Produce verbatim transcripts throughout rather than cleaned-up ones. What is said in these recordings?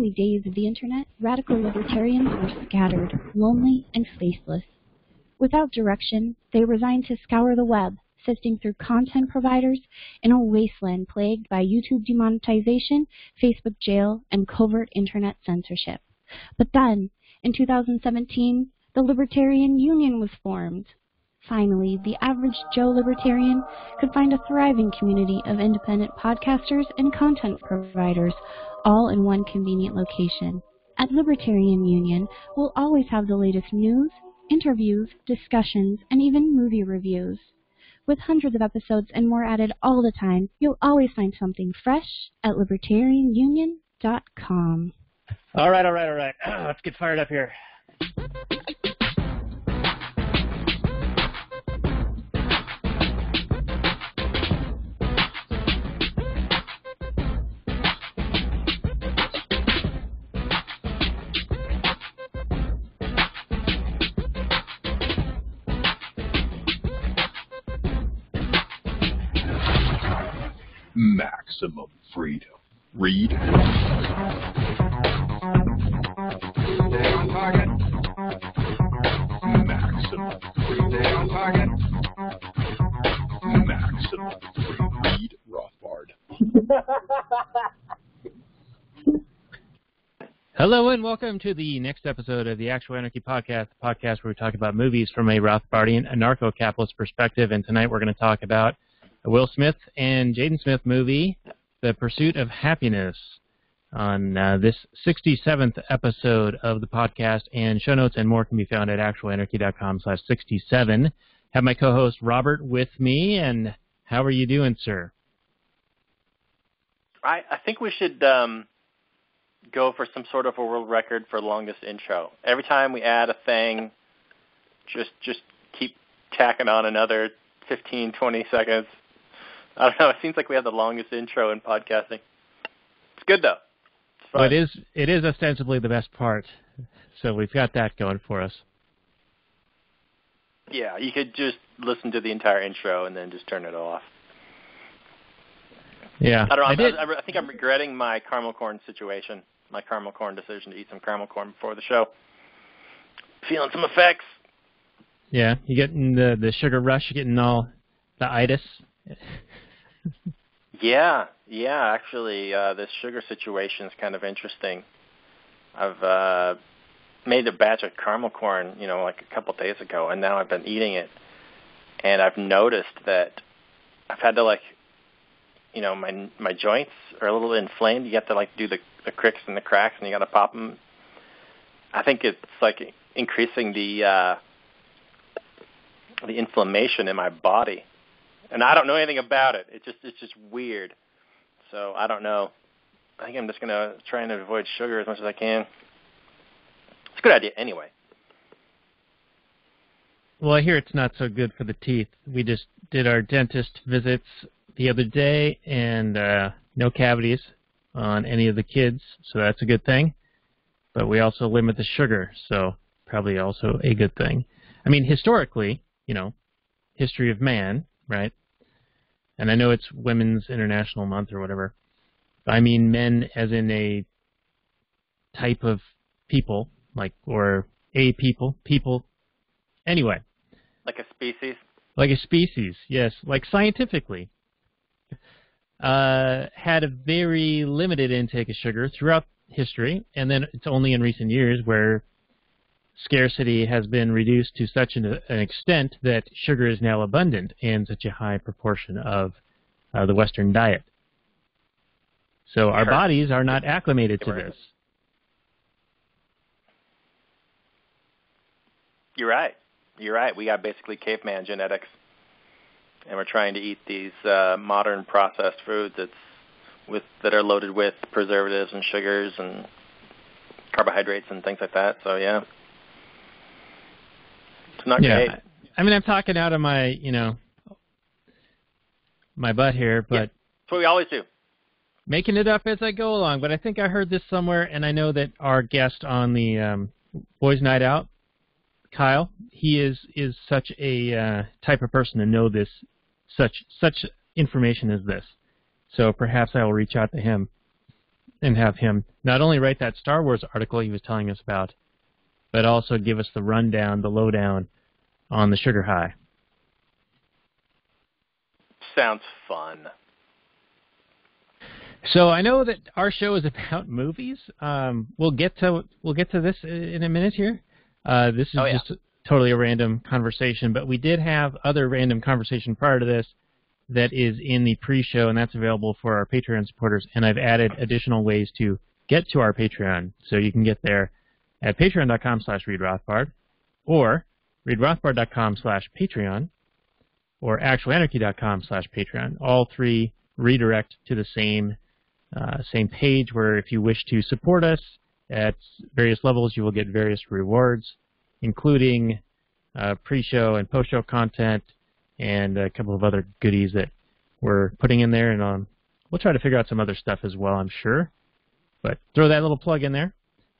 early days of the Internet, radical libertarians were scattered, lonely, and faceless. Without direction, they resigned to scour the web, sifting through content providers in a wasteland plagued by YouTube demonetization, Facebook jail, and covert Internet censorship. But then, in two thousand seventeen, the Libertarian Union was formed. Finally, the average Joe Libertarian could find a thriving community of independent podcasters and content providers, all in one convenient location. At Libertarian Union, we'll always have the latest news, interviews, discussions, and even movie reviews. With hundreds of episodes and more added all the time, you'll always find something fresh at libertarian union dot com. All right, all right, all right. Let's get fired up here. Maximum freedom. Read. Stay on target. Maximum freedom. Stay on target. Maximum freedom. Read Rothbard. Hello and welcome to the next episode of the Actual Anarchy Podcast, the podcast where we talk about movies from a Rothbardian anarcho-capitalist perspective. And tonight we're going to talk about a Will Smith and Jaden Smith movie, The Pursuit of Happyness, on uh, this sixty-seventh episode of the podcast. And show notes and more can be found at actual anarchy dot com slash sixty-seven. Have my co-host Robert with me, and how are you doing, sir? I, I think we should um, go for some sort of a world record for longest intro. Every time we add a thing, just just keep tacking on another fifteen, twenty seconds. I don't know. It seems like we have the longest intro in podcasting. It's good, though. It's well, it is it is ostensibly the best part, so we've got that going for us. Yeah, you could just listen to the entire intro and then just turn it off. Yeah. I don't know. I, I, I think I'm regretting my caramel corn situation, my caramel corn decision to eat some caramel corn before the show. Feeling some effects. Yeah, you're getting the, the sugar rush, you're getting all the itis. yeah, yeah, actually, uh, this sugar situation is kind of interesting. I've uh, made a batch of caramel corn, you know, like a couple days ago, and now I've been eating it. And I've noticed that I've had to, like, you know, my my joints are a little inflamed. You have to, like, do the, the cricks and the cracks, and you got to pop them. I think it's, like, increasing the... Uh, the inflammation in my body, and I don't know anything about it. It just it's just weird. So I don't know. I think I'm just gonna try and avoid sugar as much as I can. It's a good idea, anyway. Well, I hear it's not so good for the teeth. We just did our dentist visits the other day, and uh, no cavities on any of the kids, so that's a good thing. But we also limit the sugar, so probably also a good thing. I mean, historically, you know, history of man, right? And I know it's Women's International Month or whatever. I mean men as in a type of people, like, or a people, people. Anyway. Like a species? Like a species, yes. Like scientifically. Uh, had a very limited intake of sugar throughout history, and then it's only in recent years where scarcity has been reduced to such an, an extent that sugar is now abundant in such a high proportion of uh, the Western diet. So our bodies are not acclimated to this. You're right. You're right. We got basically caveman genetics, and we're trying to eat these uh, modern processed foods that's with that are loaded with preservatives and sugars and carbohydrates and things like that. So yeah. It's not yeah. great. I mean, I'm talking out of my, you know, my butt here, but... Yeah. That's what we always do. Making it up as I go along, but I think I heard this somewhere, and I know that our guest on the um, Boys' Night Out, Kyle, he is, is such a uh, type of person to know this, such such information as this. So perhaps I will reach out to him and have him not only write that Star Wars article he was telling us about, but also give us the rundown, the lowdown on the sugar high. Sounds fun. So I know that our show is about movies. Um, we'll get to we'll get to this in a minute here. Uh, this is oh, yeah. just totally a random conversation, but we did have other random conversation prior to this that is in the pre-show, and that's available for our Patreon supporters. And I've added additional ways to get to our Patreon, so you can get there at patreon dot com slash read rothbard, or read rothbard dot com slash patreon, or actual anarchy dot com slash patreon. All three redirect to the same uh, same page, where if you wish to support us at various levels, you will get various rewards, including uh, pre-show and post-show content, and a couple of other goodies that we're putting in there. And um, we'll try to figure out some other stuff as well, I'm sure. But throw that little plug in there.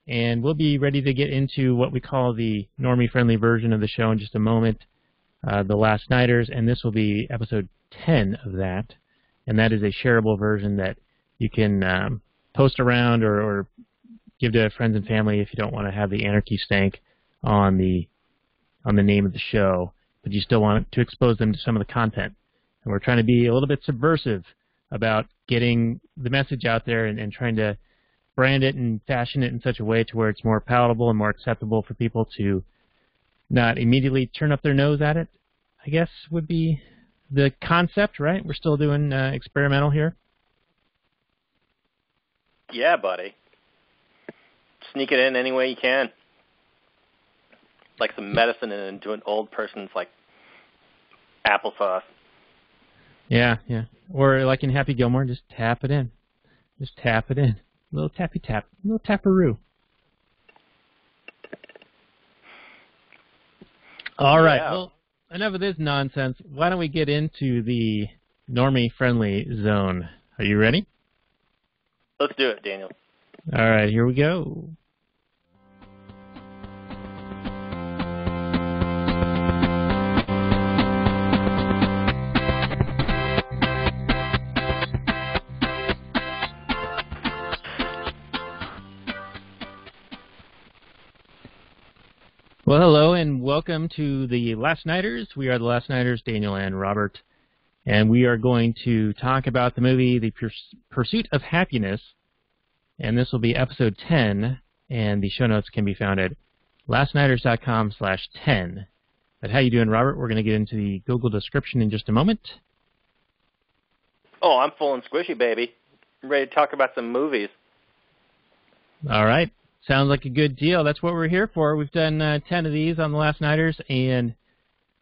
And we'll be ready to get into what we call the normie-friendly version of the show in just a moment, uh, The Last Nighters. And this will be episode ten of that. And that is a shareable version that you can um, post around or, or give to friends and family if you don't want to have the anarchy stank on the, on the name of the show, but you still want to expose them to some of the content. And we're trying to be a little bit subversive about getting the message out there and, and trying to brand it and fashion it in such a way to where it's more palatable and more acceptable for people to not immediately turn up their nose at it, I guess would be the concept, right? We're still doing uh, experimental here. Yeah, buddy. Sneak it in any way you can. Like some medicine into an old person's, like, applesauce. Yeah, yeah. Or like in Happy Gilmore, just tap it in. Just tap it in. A little tappy-tap. A little tapperoo. All right. Yeah. Well, enough of this nonsense. Why don't we get into the normie-friendly zone? Are you ready? Let's do it, Daniel. All right. Here we go. Well, hello, and welcome to The Last Nighters. We are The Last Nighters, Daniel and Robert, and we are going to talk about the movie The Pursuit of Happiness, and this will be episode ten, and the show notes can be found at last nighters dot com slash ten. But how you doing, Robert? We're going to get into the Google description in just a moment. Oh, I'm full and squishy, baby. I'm ready to talk about some movies. All right. Sounds like a good deal. That's what we're here for. We've done uh, ten of these on The Last Nighters, and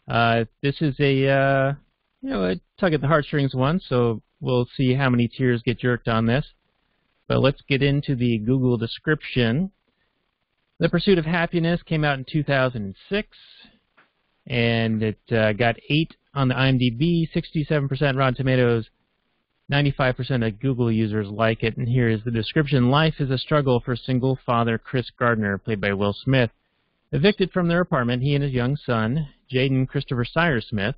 uh, this is a uh, you know a tug at the heartstrings one, so we'll see how many tears get jerked on this. But let's get into the Google description. The Pursuit of Happiness came out in two thousand six, and it uh, got eight on the IMDb, sixty-seven percent Rotten Tomatoes, ninety-five percent of Google users like it, and here is the description. Life is a struggle for single father Chris Gardner, played by Will Smith. Evicted from their apartment, he and his young son, Jaden Christopher Cyrus Smith,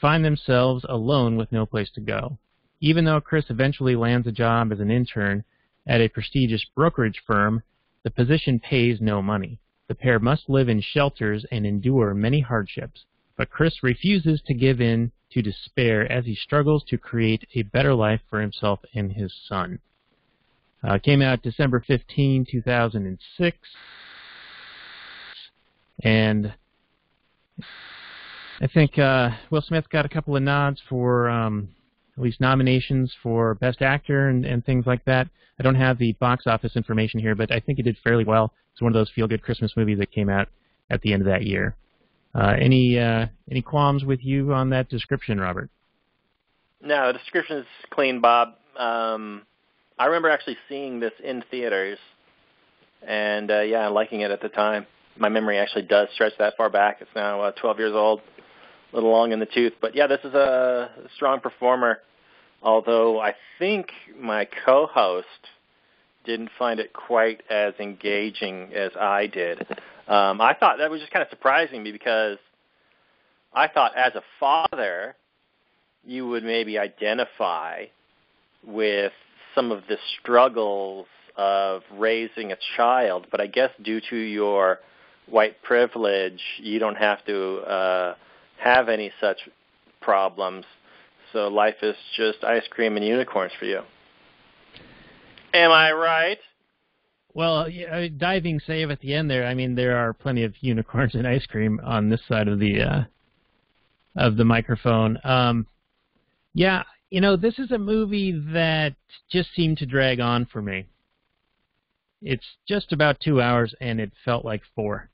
find themselves alone with no place to go. Even though Chris eventually lands a job as an intern at a prestigious brokerage firm, the position pays no money. The pair must live in shelters and endure many hardships, but Chris refuses to give in to despair as he struggles to create a better life for himself and his son. Uh, came out December fifteenth, two thousand six. And I think uh, Will Smith got a couple of nods for um, at least nominations for Best Actor and, and things like that. I don't have the box office information here, but I think it did fairly well. It's one of those feel-good Christmas movies that came out at the end of that year. Uh, any uh, any qualms with you on that description, Robert? No, the description is clean, Bob. Um, I remember actually seeing this in theaters, and uh, yeah, liking it at the time. My memory actually does stretch that far back. It's now uh, twelve years old, a little long in the tooth. But yeah, this is a strong performer, although I think my co-host didn't find it quite as engaging as I did. Um, I thought that was just kind of surprising me, because I thought as a father you would maybe identify with some of the struggles of raising a child, but I guess due to your white privilege, you don't have to uh, have any such problems. So life is just ice cream and unicorns for you. Am I right? Well, yeah, diving save at the end there. I mean, there are plenty of unicorns and ice cream on this side of the uh, of the microphone. Um, yeah, you know, this is a movie that just seemed to drag on for me. It's just about two hours, and it felt like four.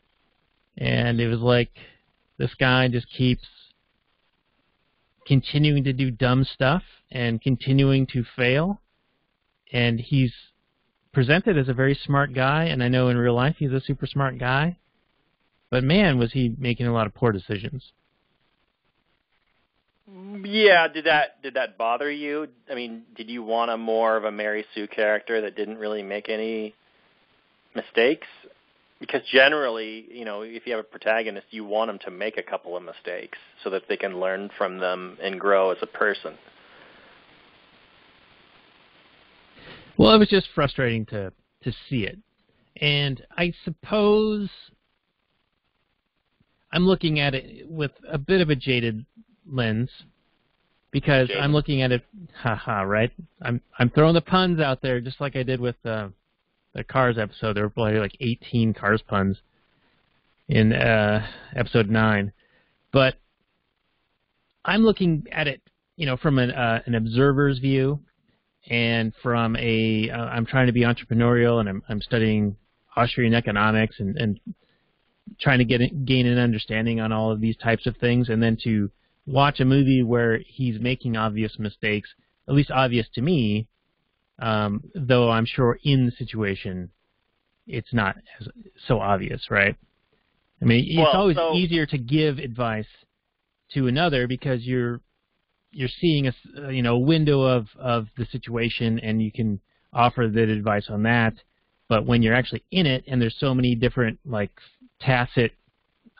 And it was like this guy just keeps continuing to do dumb stuff and continuing to fail. And he's presented as a very smart guy, and I know in real life he's a super smart guy. But man, was he making a lot of poor decisions. Yeah, did that did that bother you? I mean, did you want a more of a Mary Sue character that didn't really make any mistakes? Because generally, you know, if you have a protagonist, you want them to make a couple of mistakes so that they can learn from them and grow as a person. Well, it was just frustrating to, to see it. And I suppose I'm looking at it with a bit of a jaded lens because Jaden. I'm looking at it, haha, right? I'm I'm throwing the puns out there just like I did with uh, the Cars episode. There were probably like eighteen Cars puns in uh, episode nine. But I'm looking at it, you know, from an uh, an observer's view and from a uh, I'm trying to be entrepreneurial and I'm I'm studying Austrian economics and and trying to get gain an understanding on all of these types of things, and then to watch a movie where he's making obvious mistakes, at least obvious to me, um, though I'm sure in the situation it's not as, so obvious, right? I mean, it's well, always so easier to give advice to another because you're you're seeing a you know window of, of the situation and you can offer that advice on that. But when you're actually in it and there's so many different like tacit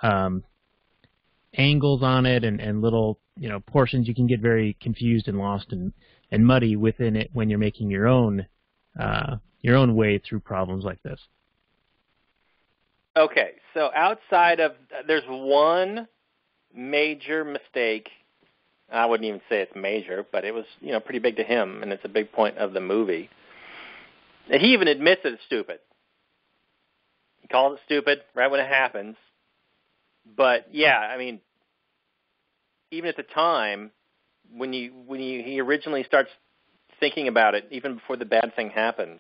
um, angles on it and, and little, you know, portions, you can get very confused and lost and, and muddy within it when you're making your own, uh, your own way through problems like this. Okay. So outside of, there's one major mistake. I wouldn't even say it's major, but it was, you know, pretty big to him. And it's a big point of the movie. And he even admits that it's stupid. He calls it stupid right when it happens. But yeah, I mean, even at the time, when you when you, he originally starts thinking about it, even before the bad thing happens,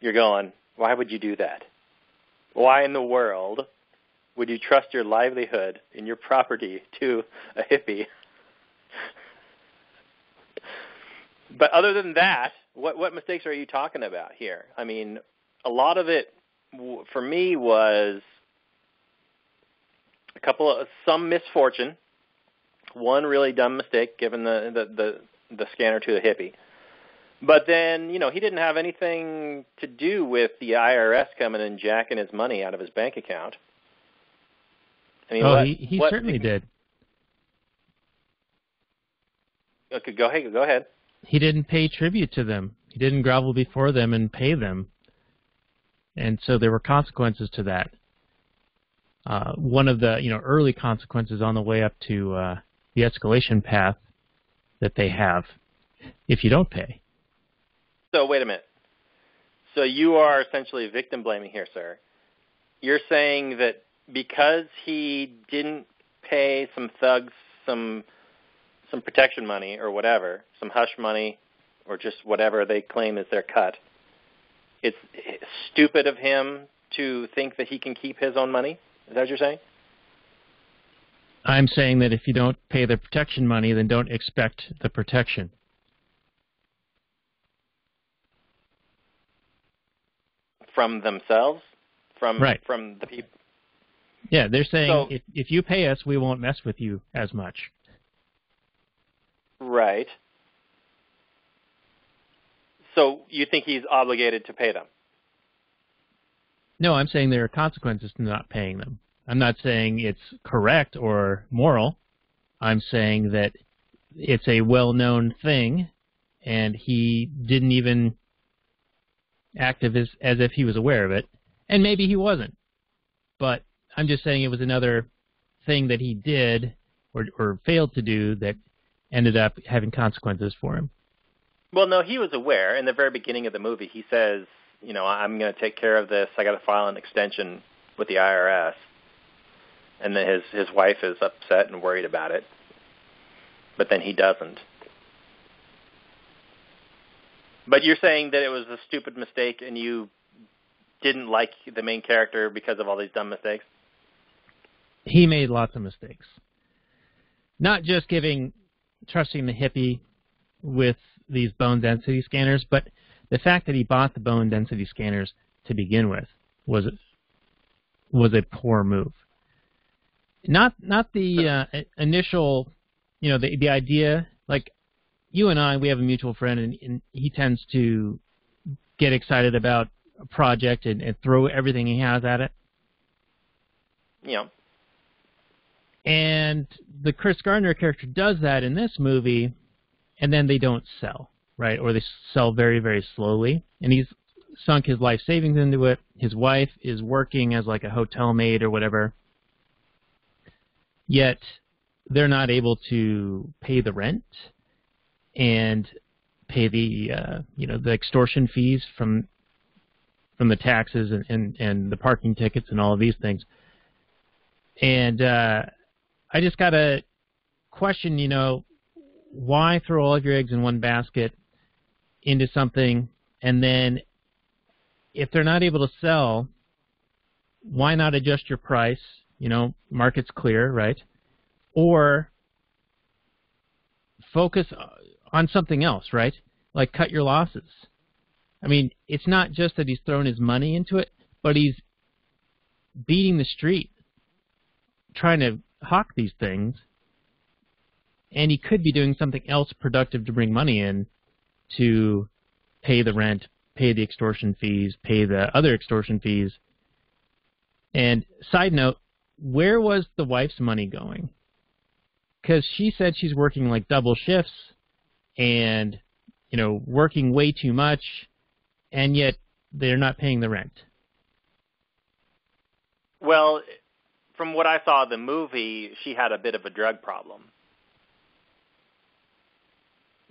you're going, why would you do that? Why in the world would you trust your livelihood and your property to a hippie? But other than that, what what mistakes are you talking about here? I mean, a lot of it w- for me was a couple of some misfortune, one really dumb mistake, given the, the, the, the scanner to a hippie. But then, you know, he didn't have anything to do with the I R S coming and jacking his money out of his bank account. I mean, oh, what, he, he what, certainly he, did. Okay, go ahead. Go ahead. He didn't pay tribute to them. He didn't grovel before them and pay them. And so there were consequences to that. Uh, one of the you know early consequences on the way up to uh, the escalation path that they have if you don't pay. So wait a minute. So you are essentially victim blaming here, sir. You're saying that because he didn't pay some thugs some some protection money or whatever, some hush money or just whatever they claim is their cut, it's stupid of him to think that he can keep his own money? Is that what you're saying? I'm saying that if you don't pay the protection money, then don't expect the protection. From themselves? From right. From the people? Yeah, they're saying, so, if, if you pay us, we won't mess with you as much. Right. So you think he's obligated to pay them? No, I'm saying there are consequences to not paying them. I'm not saying it's correct or moral. I'm saying that it's a well-known thing, and he didn't even act as, as if he was aware of it. And maybe he wasn't. But I'm just saying it was another thing that he did or, or failed to do that ended up having consequences for him. Well, no, he was aware. In the very beginning of the movie, he says, you know, I'm going to take care of this. I got to file an extension with the I R S. And then his, his wife is upset and worried about it. But then he doesn't. But you're saying that it was a stupid mistake and you didn't like the main character because of all these dumb mistakes? He made lots of mistakes. Not just giving, trusting the hippie with these bone density scanners, but the fact that he bought the bone density scanners to begin with was was a poor move. Not not the uh, initial, you know, the the idea. Like you and I, we have a mutual friend, and, and he tends to get excited about a project and, and throw everything he has at it. Yeah. And the Chris Gardner character does that in this movie, and then they don't sell, right? Or they sell very, very slowly. And he's sunk his life savings into it. His wife is working as like a hotel maid or whatever. Yet they're not able to pay the rent and pay the uh, you know the extortion fees from from the taxes and, and, and the parking tickets and all of these things. And uh, I just got a question, you know, why throw all of your eggs in one basket into something, and then if they're not able to sell, why not adjust your price? You know, market's clear, right? Or focus on something else, right? Like cut your losses. I mean, it's not just that he's thrown his money into it, but he's beating the street, trying to hawk these things, and he could be doing something else productive to bring money in to pay the rent, pay the extortion fees, pay the other extortion fees. And side note, where was the wife's money going? Because she said she's working like double shifts and, you know, working way too much, and yet they're not paying the rent. Well, from what I saw in the movie, she had a bit of a drug problem.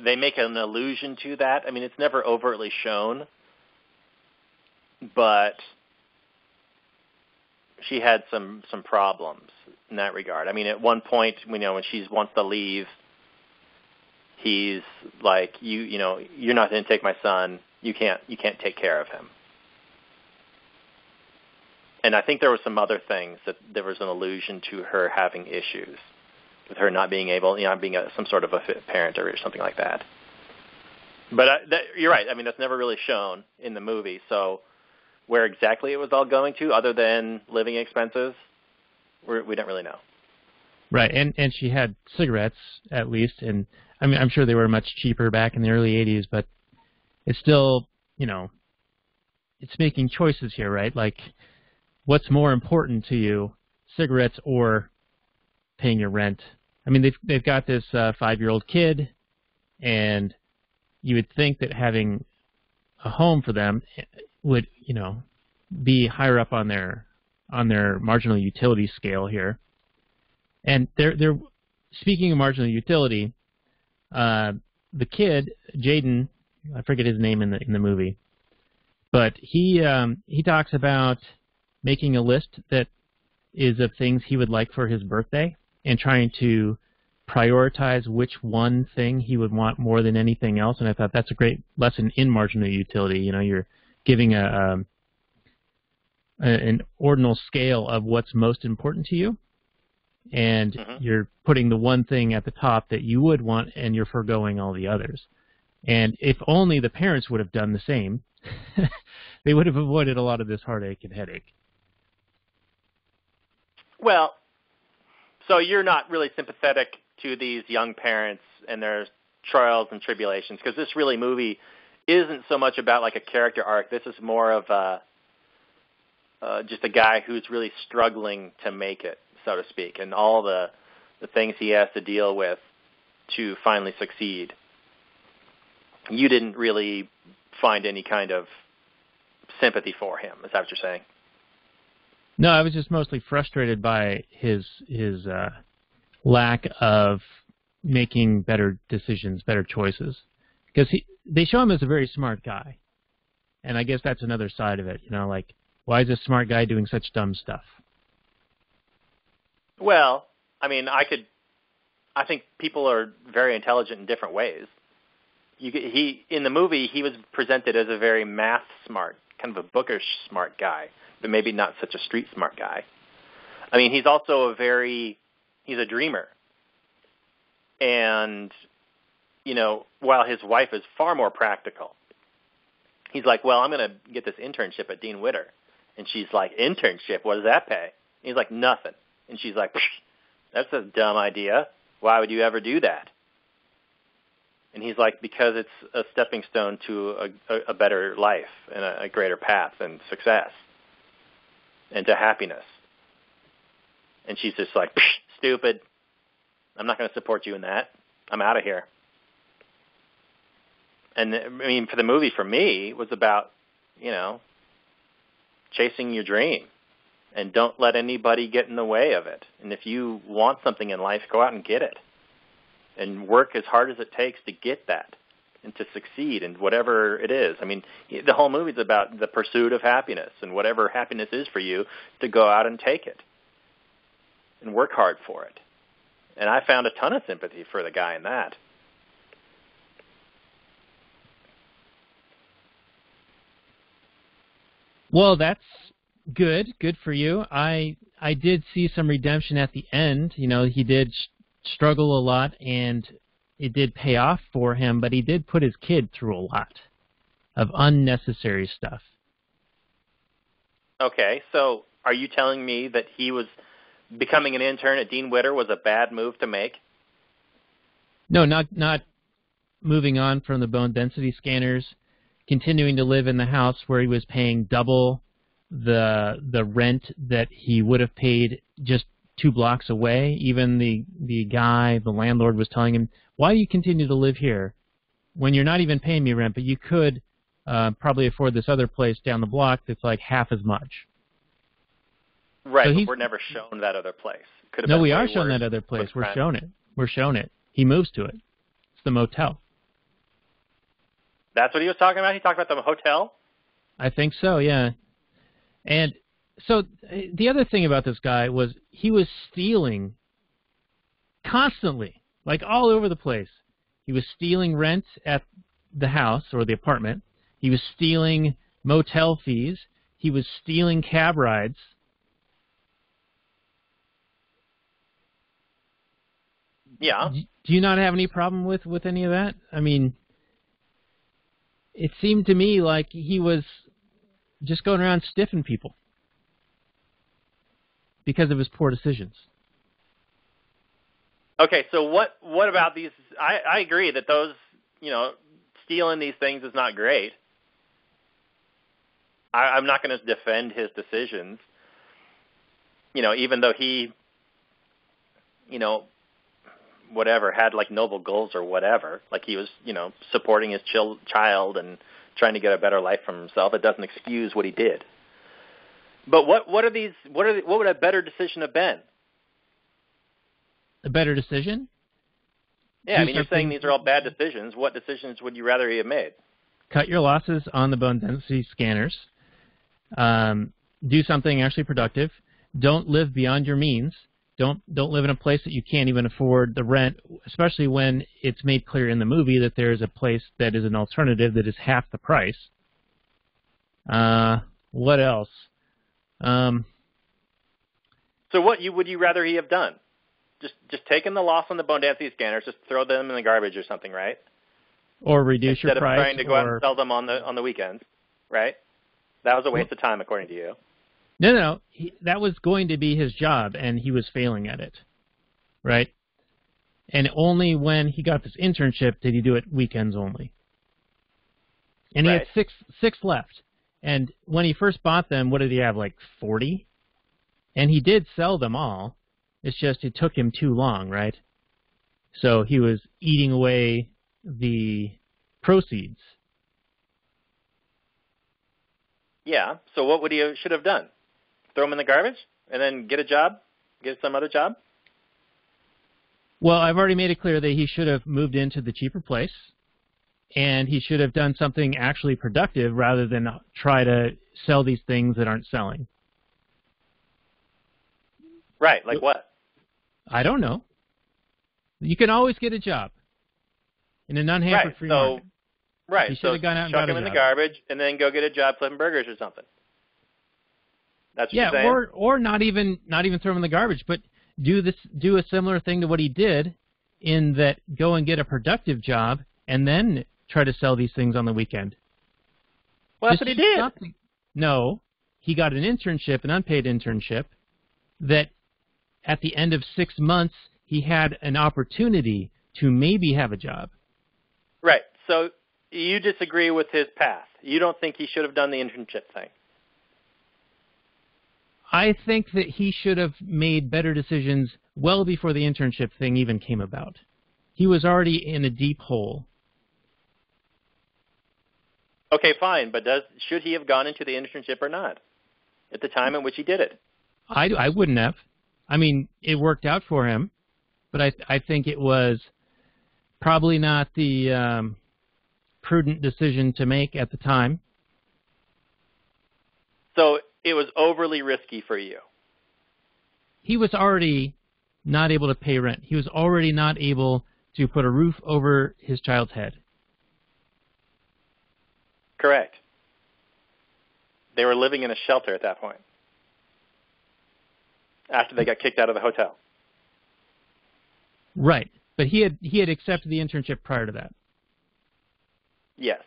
They make an allusion to that. I mean, it's never overtly shown, but she had some, some problems in that regard. I mean, at one point, you know, when she wants to leave, he's like, "You, you know, you're not going to take my son. You can't, you can't take care of him." And I think there were some other things that there was an allusion to her having issues with her not being able, you know, being a, some sort of a parent or something like that. But I, that, you're right. I mean, that's never really shown in the movie. So where exactly it was all going to, other than living expenses, we're, we don't really know. Right, and and she had cigarettes at least, and I mean, I'm sure they were much cheaper back in the early eighties, but it's still, you know, it's making choices here, right? Like, what's more important to you, cigarettes or paying your rent? I mean, they've, they've got this uh, five-year-old kid, and you would think that having a home for them would, you know, be higher up on their on their marginal utility scale here. And they're, they're speaking of marginal utility, uh, the kid, Jaden, I forget his name in the in the movie, but he um, he talks about making a list that is of things he would like for his birthday and trying to prioritize which one thing he would want more than anything else. And I thought that's a great lesson in marginal utility. You know, you're giving a, um, a an ordinal scale of what's most important to you, and uh-huh. you're putting the one thing at the top that you would want, and you're foregoing all the others. And if only the parents would have done the same, they would have avoided a lot of this heartache and headache. Well, so you're not really sympathetic to these young parents and their trials and tribulations, because this really movie isn't so much about like a character arc. This is more of a, uh, just a guy who's really struggling to make it, so to speak, and all the, the things he has to deal with to finally succeed. you didn't really find any kind of sympathy for him. Is that what you're saying? No, I was just mostly frustrated by his his uh, lack of making better decisions, better choices. Because he, they show him as a very smart guy. And I guess that's another side of it. You know, like, why is this smart guy doing such dumb stuff? Well, I mean, I could... I think people are very intelligent in different ways. You, he in the movie, he was presented as a very math smart, kind of a bookish smart guy, but maybe not such a street smart guy. I mean, he's also a very... He's a dreamer. And, you know, while his wife is far more practical, he's like, well, I'm going to get this internship at Dean Witter. And she's like, internship? What does that pay? And he's like, nothing. And she's like, that's a dumb idea. Why would you ever do that? And he's like, because it's a stepping stone to a, a, a better life and a, a greater path and success and to happiness. And she's just like, stupid. I'm not going to support you in that. I'm out of here. And I mean, for the movie, for me, it was about, you know, chasing your dream and don't let anybody get in the way of it. And if you want something in life, go out and get it and work as hard as it takes to get that and to succeed in whatever it is. I mean, the whole movie is about the pursuit of happiness and whatever happiness is for you to go out and take it and work hard for it. And I found a ton of sympathy for the guy in that. Well, that's good. Good for you. I I did see some redemption at the end. You know, he did sh- struggle a lot, and it did pay off for him, but he did put his kid through a lot of unnecessary stuff. Okay, so are you telling me that he was... becoming an intern at Dean Witter was a bad move to make? No, not not moving on from the bone density scanners, continuing to live in the house where he was paying double the the rent that he would have paid just two blocks away. Even the, the guy, the landlord, was telling him, why do you continue to live here when you're not even paying me rent, but you could uh, probably afford this other place down the block that's like half as much. Right, so but we're never shown that other place. Could have no, we are shown that other place. We're crime. shown it. We're shown it. He moves to it. It's the motel. That's what he was talking about? He talked about the hotel? I think so, yeah. And so the other thing about this guy was he was stealing constantly, like all over the place. He was stealing rent at the house or the apartment. He was stealing motel fees. He was stealing cab rides. Yeah. Do you not have any problem with, with any of that? I mean, it seemed to me like he was just going around stiffing people because of his poor decisions. Okay, so what, what about these? I, I agree that those, you know, stealing these things is not great. I, I'm not going to defend his decisions, you know, even though he, you know, whatever, had like noble goals or whatever, like he was, you know, supporting his chil- child and trying to get a better life for himself. It doesn't excuse what he did. But what what are these? What are the, what would a better decision have been? A better decision? Yeah, Do I mean, you're saying these are all bad decisions. What decisions would you rather he have made? Cut your losses on the bone density scanners. Um, do something actually productive. Don't live beyond your means. Don't don't live in a place that you can't even afford the rent, especially when it's made clear in the movie that there is a place that is an alternative that is half the price. Uh, what else? Um, so what you would you rather he have done? Just just taking the loss on the bone density scanners, just throw them in the garbage or something, right? Or reduce Instead your price. Instead of trying to go or... out and sell them on the on the weekends, right? That was a waste well, of time, according to you. No, no, he, that was going to be his job, and he was failing at it, right? And only when he got this internship did he do it weekends only. And right. He had six six left. And when he first bought them, what did he have, like forty? And he did sell them all. It's just it took him too long, right? So he was eating away the proceeds. Yeah, so what would he have, should have done? Throw him in the garbage and then get a job? Get some other job? Well, I've already made it clear that he should have moved into the cheaper place, and he should have done something actually productive rather than try to sell these things that aren't selling. Right, like what? I don't know. You can always get a job in an unhampered free market. Right, he should have gone out and got a job. Chuck him in the garbage and then go get a job flipping burgers or something. That's what you're saying? Yeah, or or not even not even throw him in the garbage, but do this do a similar thing to what he did, in that go and get a productive job and then try to sell these things on the weekend. Well, that's what he did. No, he got an internship, an unpaid internship, that at the end of six months he had an opportunity to maybe have a job. Right. So you disagree with his path. You don't think he should have done the internship thing. I think that he should have made better decisions well before the internship thing even came about. He was already in a deep hole. Okay, fine, but does should he have gone into the internship or not at the time in which he did it? I, I wouldn't have. I mean, it worked out for him, but I, I think it was probably not the um, prudent decision to make at the time. So it was overly risky for you. He was already not able to pay rent. He was already not able to put a roof over his child's head. Correct. They were living in a shelter at that point, after they got kicked out of the hotel. Right. But he had he had accepted the internship prior to that. Yes.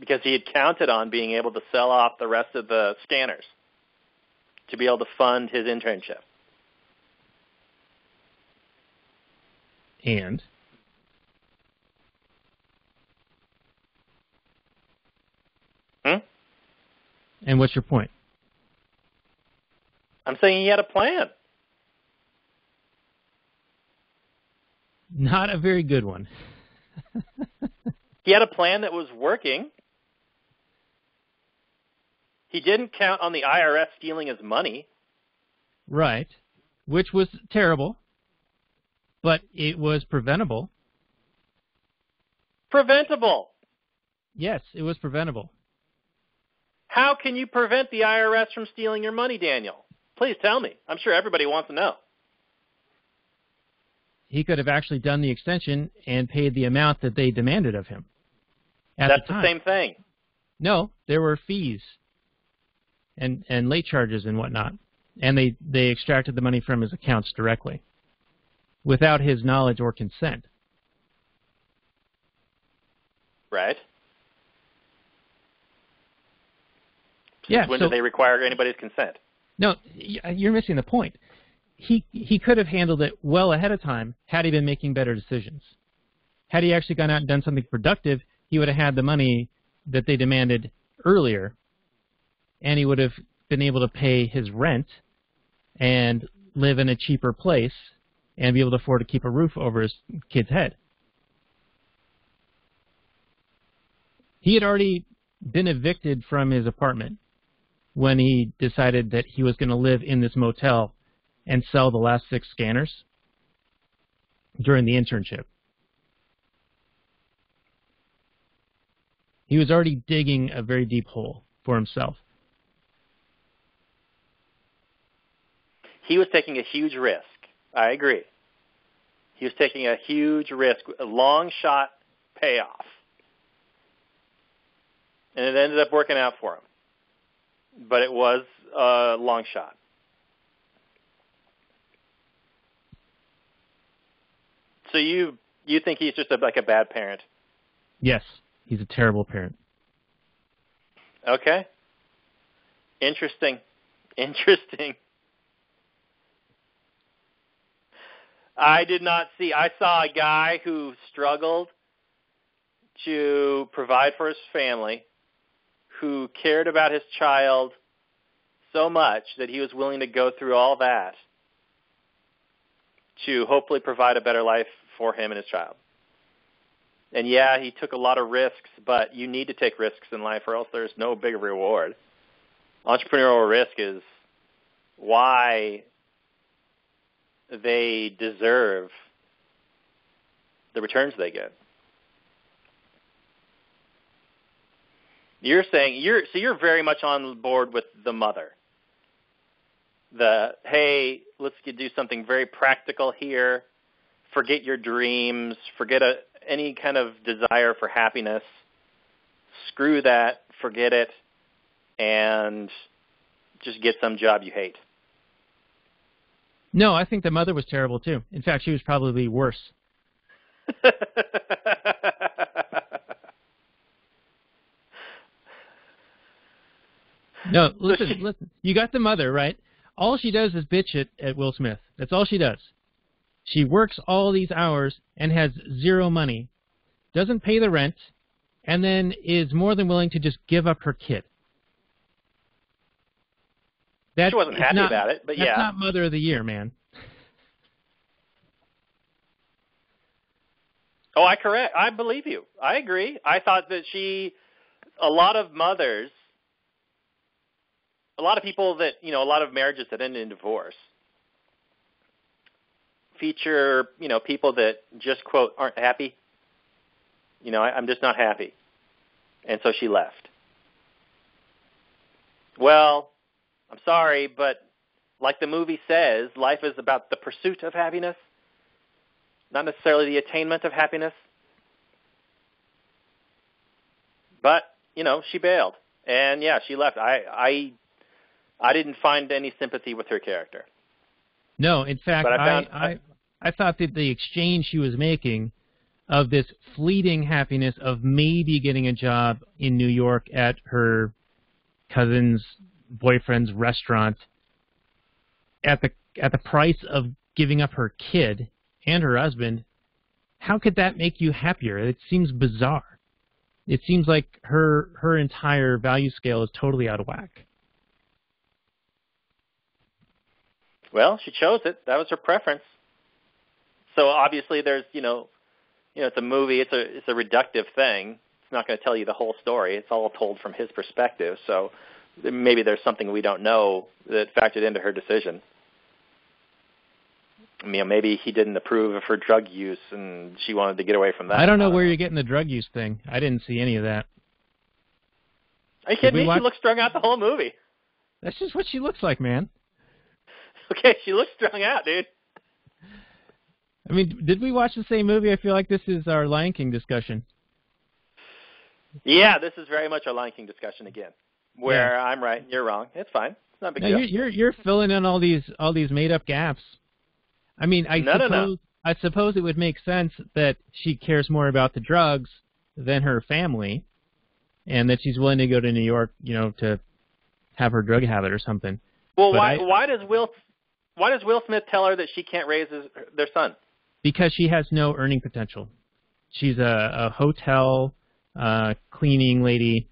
Because he had counted on being able to sell off the rest of the scanners to be able to fund his internship. And? Hmm? And what's your point? I'm saying he had a plan. Not a very good one. He had a plan that was working. He didn't count on the I R S stealing his money. Right, which was terrible, but it was preventable. Preventable? Yes, it was preventable. How can you prevent the I R S from stealing your money, Daniel? Please tell me. I'm sure everybody wants to know. He could have actually done the extension and paid the amount that they demanded of him. That's the same thing. No, there were fees and and late charges and whatnot, and they, they extracted the money from his accounts directly without his knowledge or consent. Right. Yeah. When so, do they require anybody's consent? No, you're missing the point. He he could have handled it well ahead of time had he been making better decisions. Had he actually gone out and done something productive, he would have had the money that they demanded earlier, and he would have been able to pay his rent and live in a cheaper place and be able to afford to keep a roof over his kid's head. He had already been evicted from his apartment when he decided that he was going to live in this motel and sell the last six scanners during the internship. He was already digging a very deep hole for himself. He was taking a huge risk. I agree. He was taking a huge risk, a long shot payoff. And it ended up working out for him. But it was a long shot. So you you think he's just a, like a bad parent? Yes, he's a terrible parent. Okay. Interesting. Interesting. I did not see. I saw a guy who struggled to provide for his family, who cared about his child so much that he was willing to go through all that to hopefully provide a better life for him and his child. And yeah, he took a lot of risks, but you need to take risks in life or else there's no big reward. Entrepreneurial risk is why they deserve the returns they get. You're saying you're so you're very much on board with the mother. The hey, let's do something very practical here. Forget your dreams. Forget a, any kind of desire for happiness. Screw that. Forget it. And just get some job you hate. No, I think the mother was terrible too. In fact, she was probably worse. No, listen, listen. You got the mother, right? All she does is bitch at, at Will Smith. That's all she does. She works all these hours and has zero money, doesn't pay the rent, and then is more than willing to just give up her kid. That's, she wasn't happy not, about it, but that's yeah. That's not Mother of the Year, man. Oh, I correct. I believe you. I agree. I thought that she, a lot of mothers, a lot of people that, you know, a lot of marriages that end in divorce feature, you know, people that just, quote, aren't happy. You know, I, I'm just not happy. And so she left. Well, I'm sorry, but like the movie says, life is about the pursuit of happiness, not necessarily the attainment of happiness. But, you know, she bailed. And, yeah, she left. I, I, I didn't find any sympathy with her character. No, in fact, I, found, I, I, I thought that the exchange she was making of this fleeting happiness of maybe getting a job in New York at her cousin's boyfriend's restaurant at the at the price of giving up her kid and her husband, how could that make you happier? It seems bizarre. It seems like her her entire value scale is totally out of whack. Well, she chose it. That was her preference. So obviously there's, you know, you know, it's a movie, it's a it's a reductive thing. It's not going to tell you the whole story. It's all told from his perspective. So maybe there's something we don't know that factored into her decision. I mean, maybe he didn't approve of her drug use, and she wanted to get away from that. I don't know where you're getting the drug use thing. I didn't see any of that. Are you kidding me? Watch? She looks strung out the whole movie. That's just what she looks like, man. Okay, she looks strung out, dude. I mean, did we watch the same movie? I feel like this is our Lion King discussion. Yeah, this is very much our Lion King discussion again. Where yeah. I'm right and you're wrong. It's fine. It's not a big no, deal. You're, you're, you're filling in all these all these made-up gaps. I mean, I, no, suppose, no, no. I suppose it would make sense that she cares more about the drugs than her family and that she's willing to go to New York, you know, to have her drug habit or something. Well, but why I, why does Will why does Will Smith tell her that she can't raise his, their son? Because she has no earning potential. She's a, a hotel uh, cleaning lady.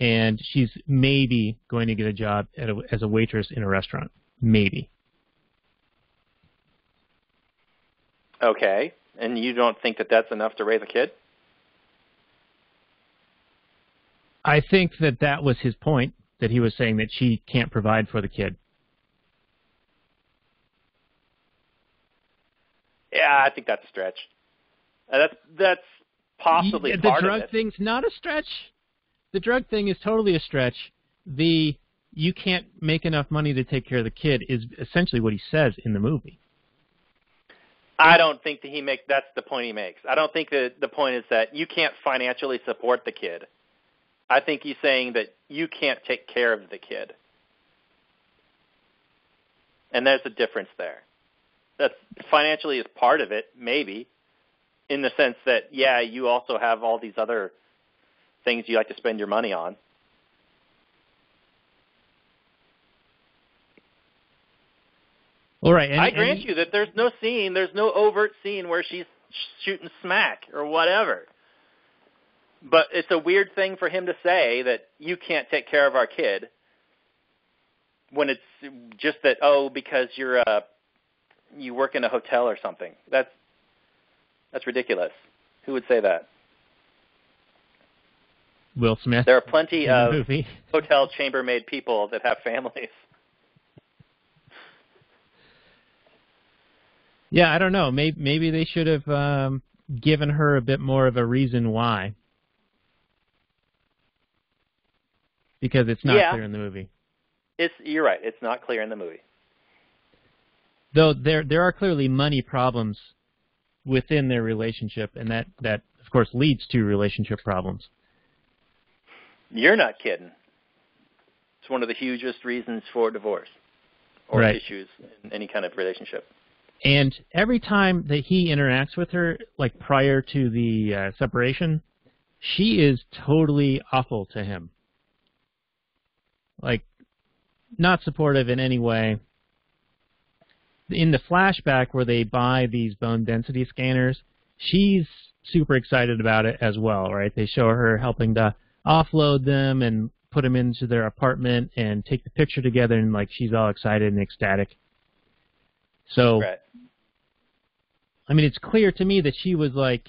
And she's maybe going to get a job at a, as a waitress in a restaurant. Maybe. Okay. And you don't think that that's enough to raise a kid? I think that that was his point, that he was saying that she can't provide for the kid. Yeah, I think that's a stretch. That's, that's possibly part of it. The drug thing's not a stretch? The drug thing is totally a stretch. The you can't make enough money to take care of the kid is essentially what he says in the movie. I don't think that he makes – that's the point he makes. I don't think that the point is that you can't financially support the kid. I think he's saying that you can't take care of the kid. And there's a difference there. That's financially is part of it, maybe, in the sense that, yeah, you also have all these other – things you like to spend your money on. All right. And, I grant and, you that there's no scene, there's no overt scene where she's shooting smack or whatever. But it's a weird thing for him to say that you can't take care of our kid when it's just that, oh, because you're a, you work in a hotel or something. That's, that's ridiculous. Who would say that? Will Smith. There are plenty of movie. hotel chambermaid people that have families. Yeah, I don't know. Maybe, maybe they should have um, given her a bit more of a reason why. Because it's not yeah. clear in the movie. It's, you're right. It's not clear in the movie. Though there there are clearly money problems within their relationship, and that, that of course, leads to relationship problems. You're not kidding. It's one of the hugest reasons for divorce or right. issues in any kind of relationship. And every time that he interacts with her, like prior to the uh, separation, she is totally awful to him. Like, not supportive in any way. In the flashback where they buy these bone density scanners, she's super excited about it as well, right? They show her helping to offload them and put them into their apartment and take the picture together, and like she's all excited and ecstatic. So, right. I mean, it's clear to me that she was, like,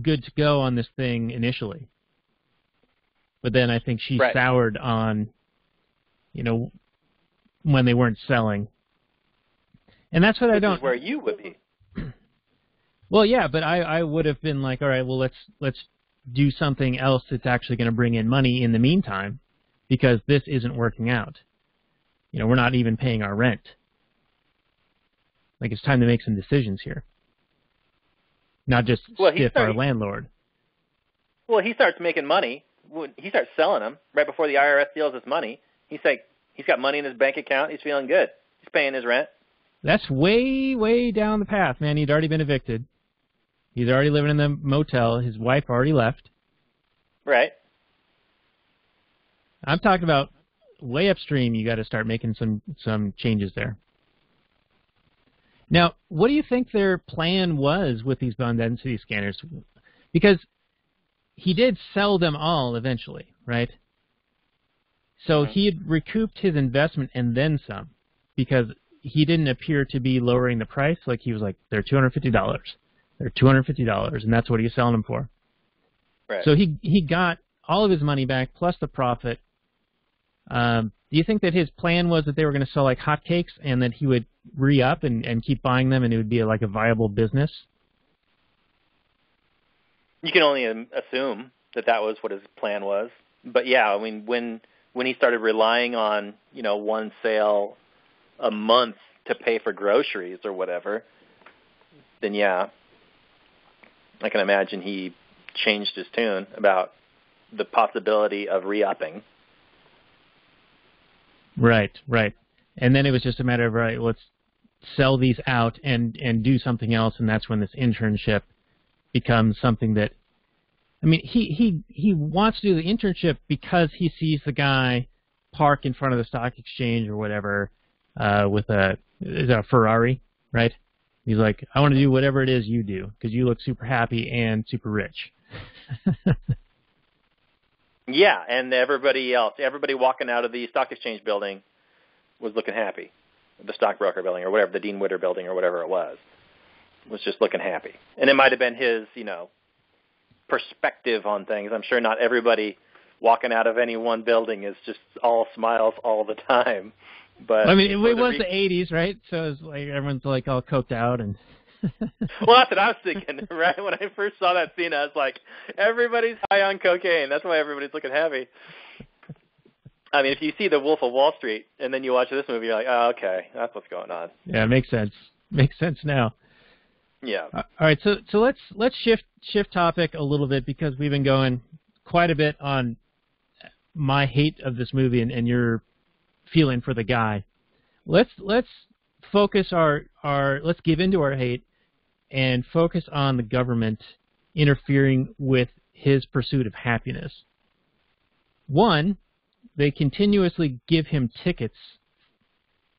good to go on this thing initially. But then I think she right. soured on, you know, when they weren't selling. And that's what this I don't... This is where you would be. Well, yeah, but I, I would have been like, all right, well, let's let's do something else that's actually going to bring in money in the meantime, because this isn't working out. You know, we're not even paying our rent. Like, it's time to make some decisions here. Not just well, stiff started, our landlord. Well, he starts making money. He starts selling them right before the I R S steals his money. He's like, he's got money in his bank account. He's feeling good. He's paying his rent. That's way, way down the path, man. He'd already been evicted. He's already living in the motel. His wife already left. Right. I'm talking about way upstream. You got to start making some, some changes there. Now, what do you think their plan was with these bone density scanners? Because he did sell them all eventually, right? So he had recouped his investment and then some, because he didn't appear to be lowering the price. Like, he was like, they're two hundred fifty dollars. They're two hundred fifty dollars, and that's what he's selling them for. Right. So he, he got all of his money back plus the profit. Um, do you think that his plan was that they were going to sell like hotcakes, and that he would re-up and, and keep buying them, and it would be like a viable business? You can only assume that that was what his plan was. But yeah, I mean, when when he started relying on, you know, one sale a month to pay for groceries or whatever, then yeah, I can imagine he changed his tune about the possibility of re-upping. Right, right. And then it was just a matter of, right, let's sell these out and, and do something else, and that's when this internship becomes something that, I mean, he, he, he wants to do the internship because he sees the guy park in front of the stock exchange or whatever uh, with a, is that a Ferrari, right? He's like, I want to do whatever it is you do because you look super happy and super rich. Yeah, and everybody else, everybody walking out of the stock exchange building was looking happy. The stockbroker building or whatever, the Dean Witter building or whatever it was, was just looking happy. And it might have been his, you know, perspective on things. I'm sure not everybody walking out of any one building is just all smiles all the time. But I mean, it, it was the eighties, right? So it was like everyone's like all coked out and... Well, that's what I was thinking, right? When I first saw that scene, I was like, everybody's high on cocaine. That's why everybody's looking happy. I mean, if you see The Wolf of Wall Street and then you watch this movie, you're like, oh, okay, that's what's going on. Yeah, it makes sense. Makes sense now. Yeah. All right, so so let's let's shift shift topic a little bit, because we've been going quite a bit on my hate of this movie and, and your feeling for the guy. Let's let's focus our our let's give into our hate and focus on the government interfering with his pursuit of happiness. One, they continuously give him tickets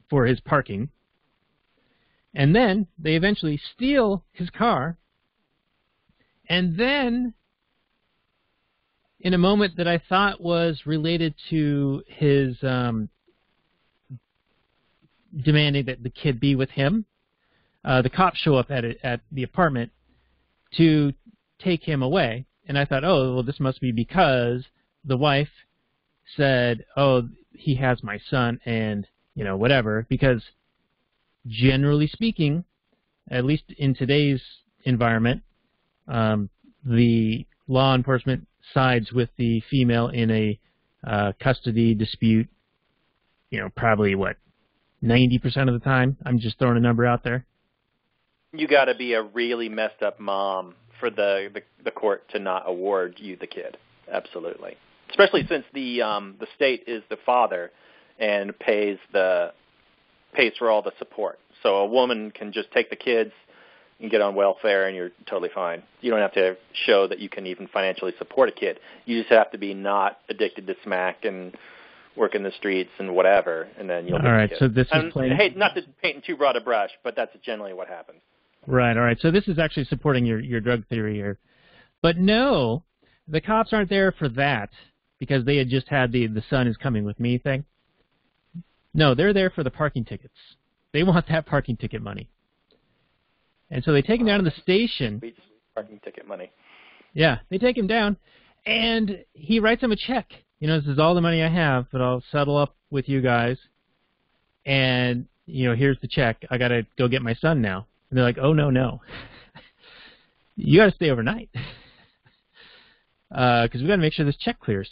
for his parking, and then they eventually steal his car, and then, in a moment that I thought was related to his um, demanding that the kid be with him, Uh, the cops show up at, a, at the apartment to take him away. And I thought, oh, well, this must be because the wife said, oh, he has my son and, you know, whatever. Because generally speaking, at least in today's environment, um, the law enforcement sides with the female in a uh, custody dispute, you know, probably, what, ninety percent of the time? I'm just throwing a number out there. You got to be a really messed up mom for the, the the court to not award you the kid. Absolutely, especially since the um, the state is the father and pays the pays for all the support. So a woman can just take the kids and get on welfare, and you're totally fine. You don't have to show that you can even financially support a kid. You just have to be not addicted to smack and work in the streets and whatever, and then you'll. All right, so this is playing. Hey, not to paint too broad a brush, but that's generally what happens. Right, all right. So this is actually supporting your, your drug theory here. But no, the cops aren't there for that because they had just had the the son is coming with me thing. No, they're there for the parking tickets. They want that parking ticket money. And so they take him down to the station. Parking ticket money. Yeah, they take him down, and he writes him a check. You know, this is all the money I have, but I'll settle up with you guys. And, you know, here's the check. I got to go get my son now. And they're like, oh, no, no. You got to stay overnight because uh, we got to make sure this check clears.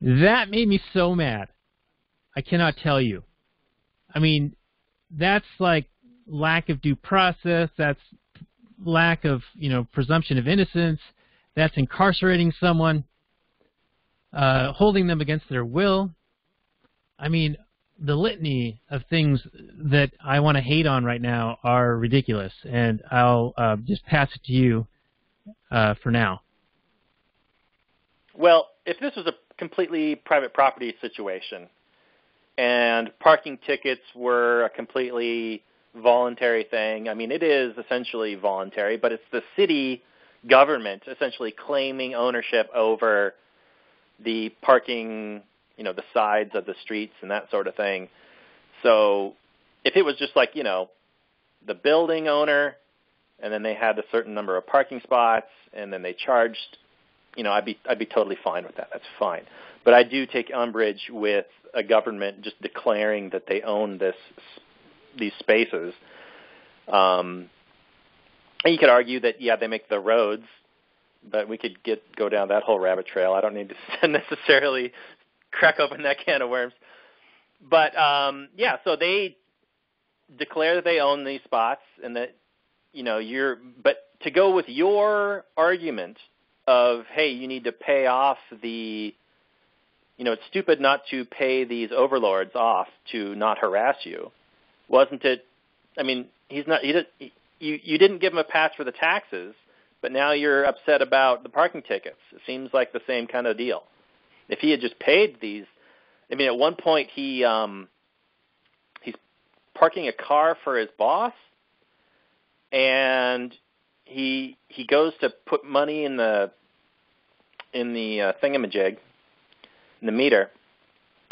That made me so mad. I cannot tell you. I mean, that's like lack of due process. That's lack of, you know, presumption of innocence. That's incarcerating someone, uh, holding them against their will. I mean, the litany of things that I want to hate on right now are ridiculous, and I'll uh, just pass it to you uh, for now. Well, if this was a completely private property situation and parking tickets were a completely voluntary thing, I mean, it is essentially voluntary, but it's the city government essentially claiming ownership over the parking, you know, the sides of the streets and that sort of thing. So if it was just like, you know, the building owner and then they had a certain number of parking spots and then they charged, you know, I'd be I'd be totally fine with that. That's fine. But I do take umbrage with a government just declaring that they own this these spaces. Um And you could argue that, yeah, they make the roads, but we could get go down that whole rabbit trail. I don't need to necessarily crack open that can of worms. But, um, yeah, so they declare that they own these spots and that, you know, you're – but to go with your argument of, hey, you need to pay off the – you know, it's stupid not to pay these overlords off to not harass you. Wasn't it – I mean, he's not – he didn't he, You, you didn't give them a pass for the taxes, but now you're upset about the parking tickets. It seems like the same kind of deal. If he had just paid these, I mean, at one point he um, he's parking a car for his boss, and he he goes to put money in the in the uh, thingamajig, in the meter,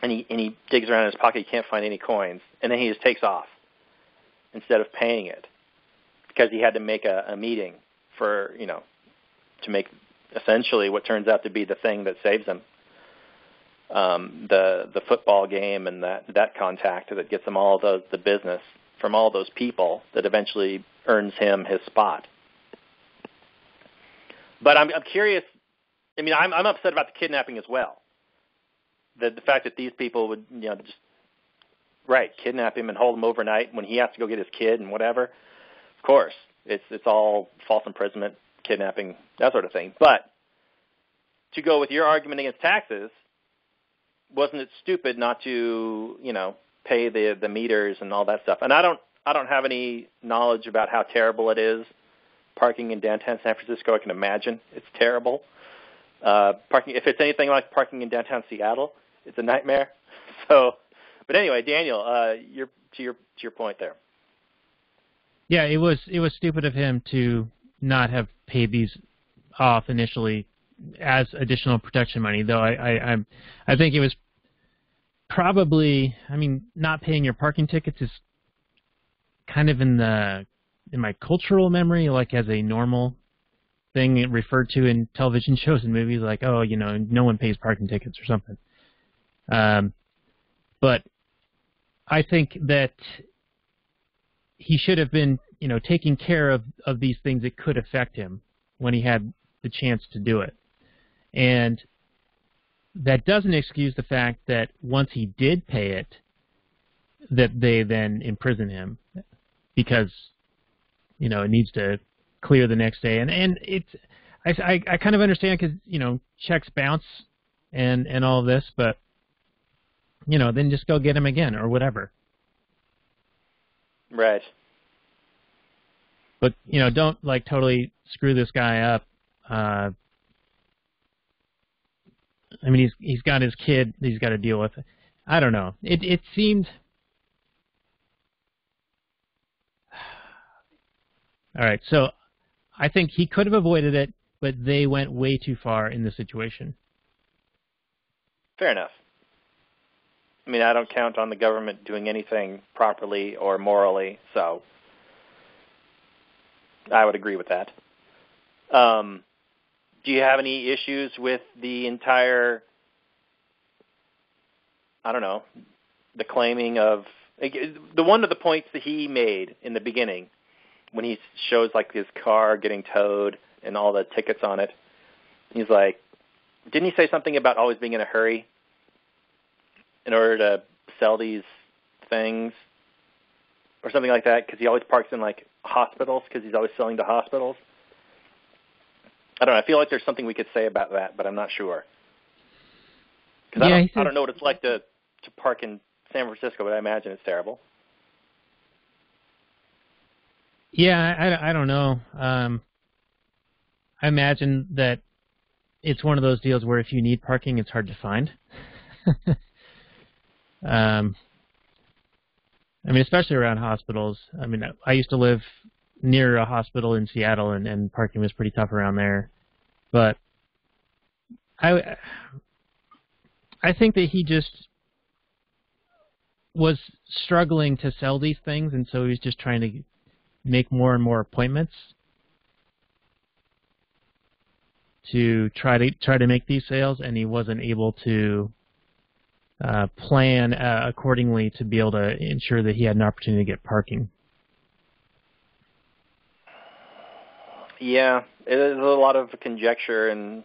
and he and he digs around in his pocket. He can't find any coins, and then he just takes off instead of paying it, because he had to make a, a meeting for, you know, to make essentially what turns out to be the thing that saves him, um, the the football game and that, that contact that gets him all the, the business from all those people that eventually earns him his spot. But I'm, I'm curious. I mean, I'm, I'm upset about the kidnapping as well. The, the fact that these people would, you know, just, right, kidnap him and hold him overnight when he has to go get his kid and whatever. Of course, it's it's all false imprisonment, kidnapping, that sort of thing. But to go with your argument against taxes, wasn't it stupid not to, you know, pay the the meters and all that stuff? And I don't I don't have any knowledge about how terrible it is parking in downtown San Francisco. I can imagine it's terrible. Uh, parking, if it's anything like parking in downtown Seattle, it's a nightmare. So, but anyway, Daniel, uh, your to your to your point there. Yeah, it was it was stupid of him to not have paid these off initially as additional protection money. Though I I, I, I think it was probably, I mean, not paying your parking tickets is kind of in the in my cultural memory, like as a normal thing referred to in television shows and movies, like, oh, you know, no one pays parking tickets or something. Um, but I think that he should have been, you know, taking care of, of these things that could affect him when he had the chance to do it. And that doesn't excuse the fact that once he did pay it, that they then imprison him because, you know, it needs to clear the next day. And, and it's, I, I, I kind of understand because, you know, checks bounce and, and all of this, but, you know, then just go get him again or whatever. Right. But, you know, don't, like, totally screw this guy up. Uh, I mean, he's he's got his kid. He's got to deal with it. I don't know. It it seemed... All right, so I think he could have avoided it, but they went way too far in this situation. Fair enough. I mean, I don't count on the government doing anything properly or morally, so I would agree with that. Um, do you have any issues with the entire, I don't know, the claiming of, the one of the points that he made in the beginning when he shows, like, his car getting towed and all the tickets on it, he's like, didn't he say something about always being in a hurry in order to sell these things or something like that? Because he always parks in, like, hospitals because he's always selling to hospitals. I don't know. I feel like there's something we could say about that, but I'm not sure. Because yeah, I, I don't know what it's like to, to park in San Francisco, but I imagine it's terrible. Yeah, I, I don't know. Um, I imagine that it's one of those deals where if you need parking, it's hard to find. um, I mean, especially around hospitals. I mean, I used to live near a hospital in Seattle, and, and parking was pretty tough around there. But I, I think that he just was struggling to sell these things, and so he was just trying to make more and more appointments to try to try to make these sales, and he wasn't able to uh, plan uh, accordingly to be able to ensure that he had an opportunity to get parking. Yeah, there's a lot of conjecture and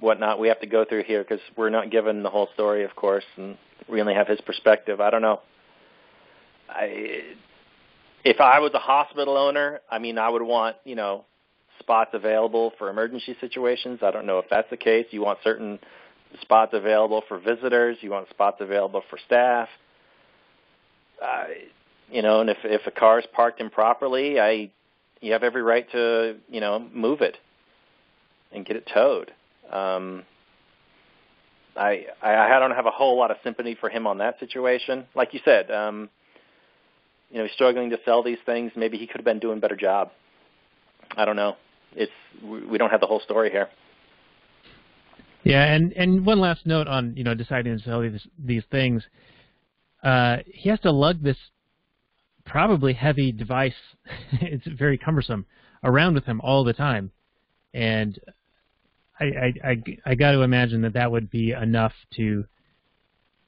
whatnot we have to go through here because we're not given the whole story, of course, and we only have his perspective. I don't know. I, if I was a hospital owner, I mean, I would want, you know, spots available for emergency situations. I don't know if that's the case. You want certain spots available for visitors. You want spots available for staff. Uh, you know, and if, if a car is parked improperly, I... you have every right to, you know, move it and get it towed. Um, I, I I don't have a whole lot of sympathy for him on that situation. Like you said, um, you know, he's struggling to sell these things. Maybe he could have been doing a better job. I don't know. It's we don't have the whole story here. Yeah, and, and one last note on, you know, deciding to sell these, these things. Uh, he has to lug this probably heavy device, it's very cumbersome, around with him all the time. And I, I, I, I got to imagine that that would be enough to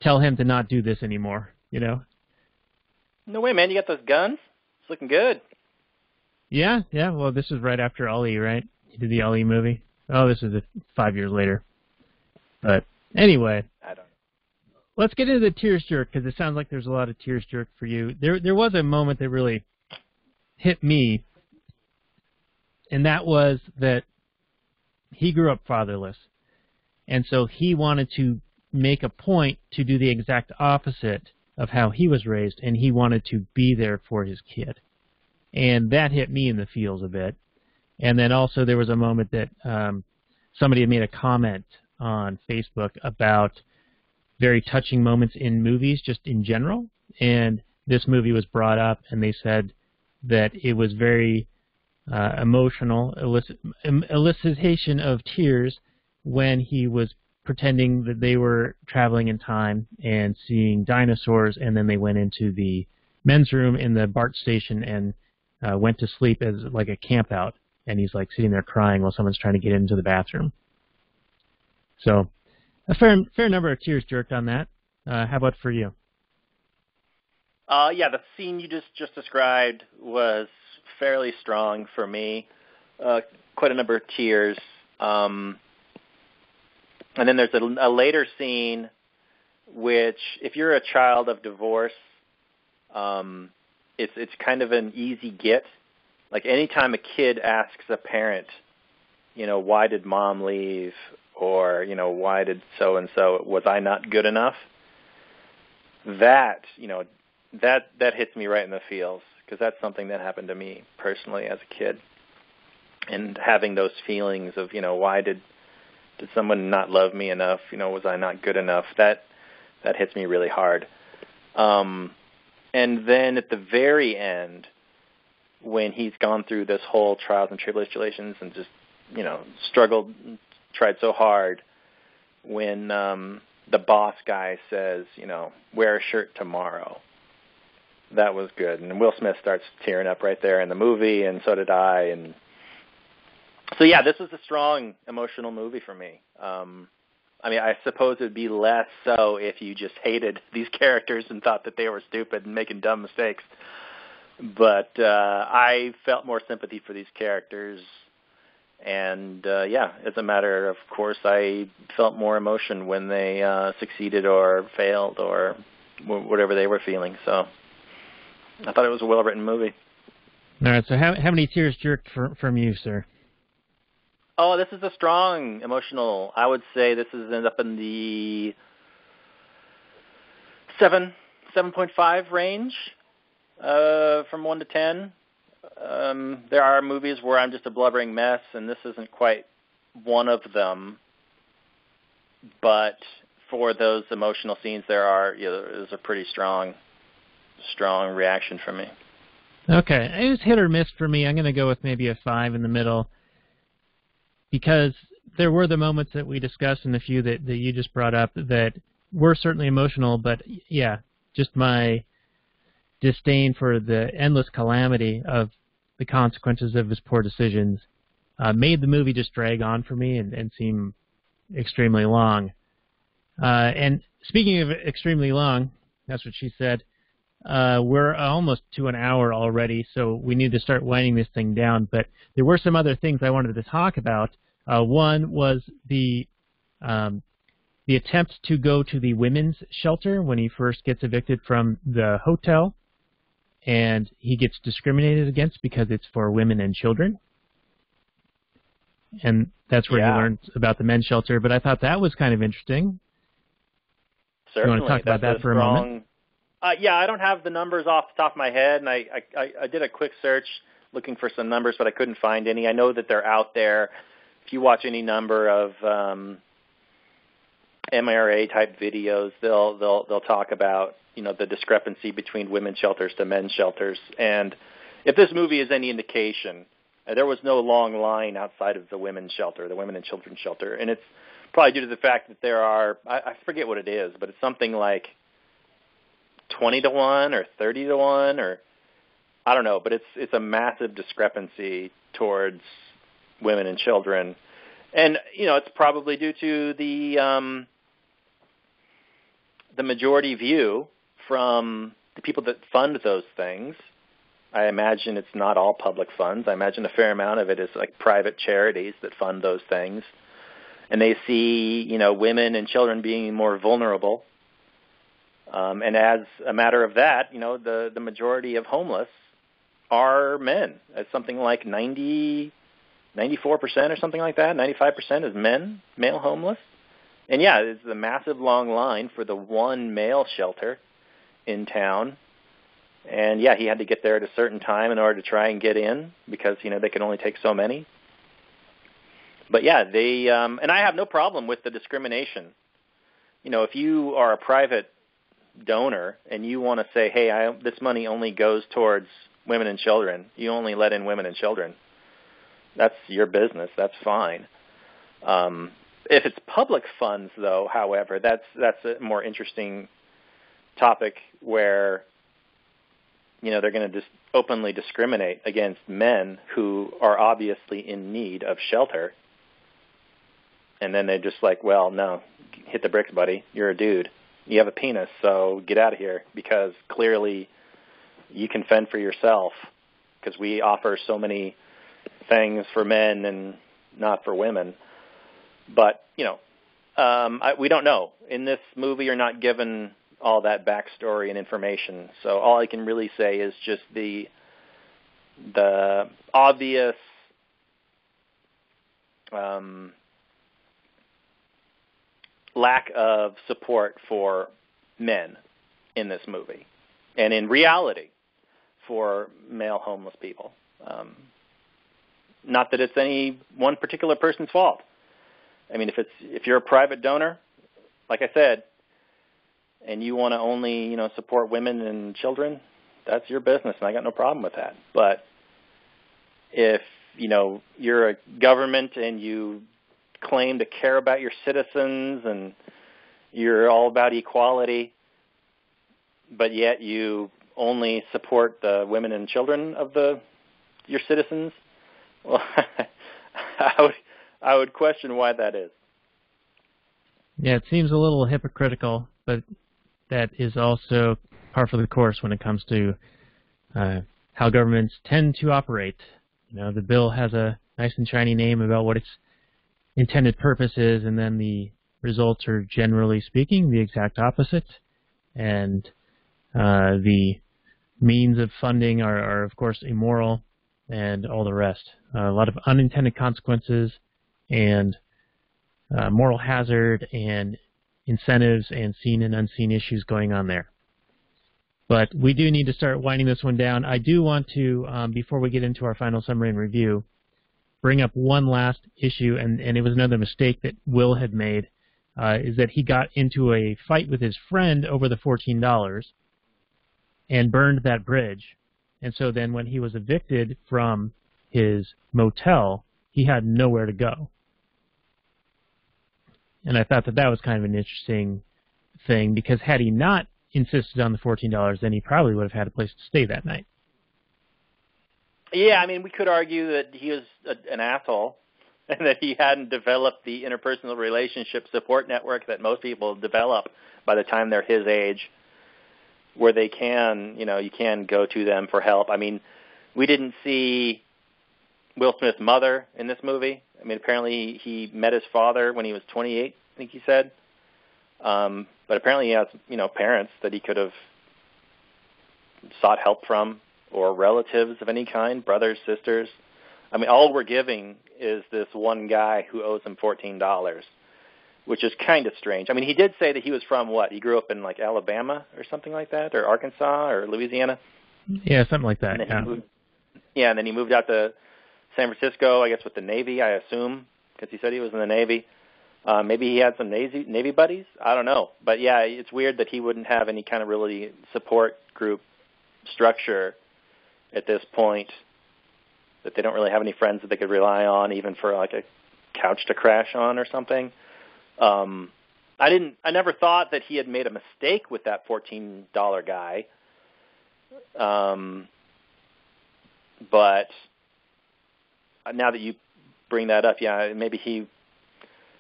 tell him to not do this anymore, you know? No way, man. You got those guns? It's looking good. Yeah, yeah. Well, this is right after Ali, right? He did the Ali movie. Oh, this is a, five years later. But anyway. I don't know. Let's get into the tears jerk, because it sounds like there's a lot of tears jerk for you. There there was a moment that really hit me, and that was that he grew up fatherless. And so he wanted to make a point to do the exact opposite of how he was raised, and he wanted to be there for his kid. And that hit me in the feels a bit. And then also there was a moment that um, somebody had made a comment on Facebook about very touching moments in movies just in general, and this movie was brought up, and they said that it was very uh, emotional, elicit, um, elicitation of tears when he was pretending that they were traveling in time and seeing dinosaurs, and then they went into the men's room in the BART station and uh, went to sleep as like a camp out, and he's like sitting there crying while someone's trying to get into the bathroom. So a fair fair number of tears jerked on that. Uh, how about for you? Uh, yeah, the scene you just, just described was fairly strong for me. Uh, quite a number of tears. Um, and then there's a, a later scene which, if you're a child of divorce, um, it's it's kind of an easy get. Like anytime a kid asks a parent, you know, why did mom leave? Or, you know, why did so-and-so, was I not good enough? That, you know, that that hits me right in the feels, because that's something that happened to me personally as a kid. And having those feelings of, you know, why did did someone not love me enough? You know, was I not good enough? That that hits me really hard. Um, and then at the very end, when he's gone through this whole trials and tribulations and just, you know, struggled, tried so hard, when um, the boss guy says, you know, wear a shirt tomorrow. That was good. And Will Smith starts tearing up right there in the movie, and so did I. And so, yeah, this was a strong emotional movie for me. Um, I mean, I suppose it would be less so if you just hated these characters and thought that they were stupid and making dumb mistakes. But uh, I felt more sympathy for these characters. And, uh, yeah, as a matter of course, I felt more emotion when they uh, succeeded or failed or whatever they were feeling. So I thought it was a well-written movie. All right, so how, how many tears jerked for, from you, sir? Oh, this is a strong emotional. I would say this is up in the seven, seven point five range uh, from one to ten. Um, there are movies where I'm just a blubbering mess, and this isn't quite one of them. But for those emotional scenes, there are you know, there's a pretty strong, strong reaction from me. Okay, it was hit or miss for me. I'm going to go with maybe a five in the middle, because there were the moments that we discussed and a few that, that you just brought up that were certainly emotional. But yeah, just my disdain for the endless calamity of the consequences of his poor decisions uh, made the movie just drag on for me and, and seem extremely long. Uh, and speaking of extremely long, that's what she said, uh, we're almost to an hour already, so we need to start winding this thing down. But there were some other things I wanted to talk about. Uh, one was the um, the attempt to go to the women's shelter when he first gets evicted from the hotel. And he gets discriminated against because it's for women and children. And that's where yeah. he learns about the men's shelter. But I thought that was kind of interesting. Certainly. You want to talk about that for a strong moment? Uh, yeah, I don't have the numbers off the top of my head. And I, I, I did a quick search looking for some numbers, but I couldn't find any. I know that they're out there. If you watch any number of um, M R A-type videos, they'll they'll they'll talk about you know, the discrepancy between women's shelters to men's shelters. And if this movie is any indication, there was no long line outside of the women's shelter, the women and children's shelter. And it's probably due to the fact that there are, I, I forget what it is, but it's something like twenty to one or thirty to one or I don't know, but it's, it's a massive discrepancy towards women and children. And, you know, it's probably due to the, um, the majority view from the people that fund those things. I imagine it's not all public funds. I imagine a fair amount of it is like private charities that fund those things. And they see, you know, women and children being more vulnerable. Um, and as a matter of that, you know, the, the majority of homeless are men. It's something like ninety, ninety-four percent or something like that. ninety-five percent is men, male homeless. And yeah, it's a massive long line for the one male shelter in town, and yeah, he had to get there at a certain time in order to try and get in because you know they could only take so many. But yeah, they um, and I have no problem with the discrimination. You know, if you are a private donor and you want to say, "Hey, I, this money only goes towards women and children. You only let in women and children." That's your business. That's fine. Um, if it's public funds, though, however, that's that's a more interesting topic where you know, they're going to just openly discriminate against men who are obviously in need of shelter. And then they're just like, well, no, hit the bricks, buddy. You're a dude. You have a penis, so get out of here, because clearly you can fend for yourself, because we offer so many things for men and not for women. But, you know, um, I, we don't know. In this movie, you're not given all that backstory and information. So all I can really say is just the the obvious um, lack of support for men in this movie, and in reality for male homeless people. Um, not that it's any one particular person's fault. I mean, if it's if you're a private donor, like I said, and you want to only, you know, support women and children, that's your business, and I got no problem with that. But if, you know, you're a government and you claim to care about your citizens and you're all about equality, but yet you only support the women and children of the your citizens, well, I would I would question why that is. Yeah, it seems a little hypocritical, but that is also par for the course when it comes to uh, how governments tend to operate. You know, the bill has a nice and shiny name about what its intended purpose is, and then the results are, generally speaking, the exact opposite. And uh, the means of funding are, are, of course, immoral and all the rest. Uh, a lot of unintended consequences and uh, moral hazard and incentives and seen and unseen issues going on there. But we do need to start winding this one down. I do want to, um, before we get into our final summary and review, bring up one last issue, and, and it was another mistake that Will had made, uh, is that he got into a fight with his friend over the fourteen dollars and burned that bridge. And so then when he was evicted from his motel, he had nowhere to go. And I thought that that was kind of an interesting thing, because had he not insisted on the fourteen dollars, then he probably would have had a place to stay that night. Yeah, I mean, we could argue that he was a, an asshole and that he hadn't developed the interpersonal relationship support network that most people develop by the time they're his age, where they can, you know, you can go to them for help. I mean, we didn't see Will Smith's mother in this movie. I mean, apparently he met his father when he was twenty-eight, I think he said. Um, but apparently he has, you know, parents that he could have sought help from, or relatives of any kind, brothers, sisters. I mean, all we're giving is this one guy who owes him fourteen dollars, which is kind of strange. I mean, he did say that he was from what? He grew up in, like, Alabama or something like that, or Arkansas or Louisiana? Yeah, something like that, yeah. Moved, yeah, and then he moved out to San Francisco, I guess, with the Navy, I assume, because he said he was in the Navy. Uh, maybe he had some Navy, Navy buddies. I don't know. But, yeah, it's weird that he wouldn't have any kind of really support group structure at this point, that they don't really have any friends that they could rely on, even for, like, a couch to crash on or something. Um, I didn't. I never thought that he had made a mistake with that fourteen dollar guy. Um, but now that you bring that up, yeah, maybe he.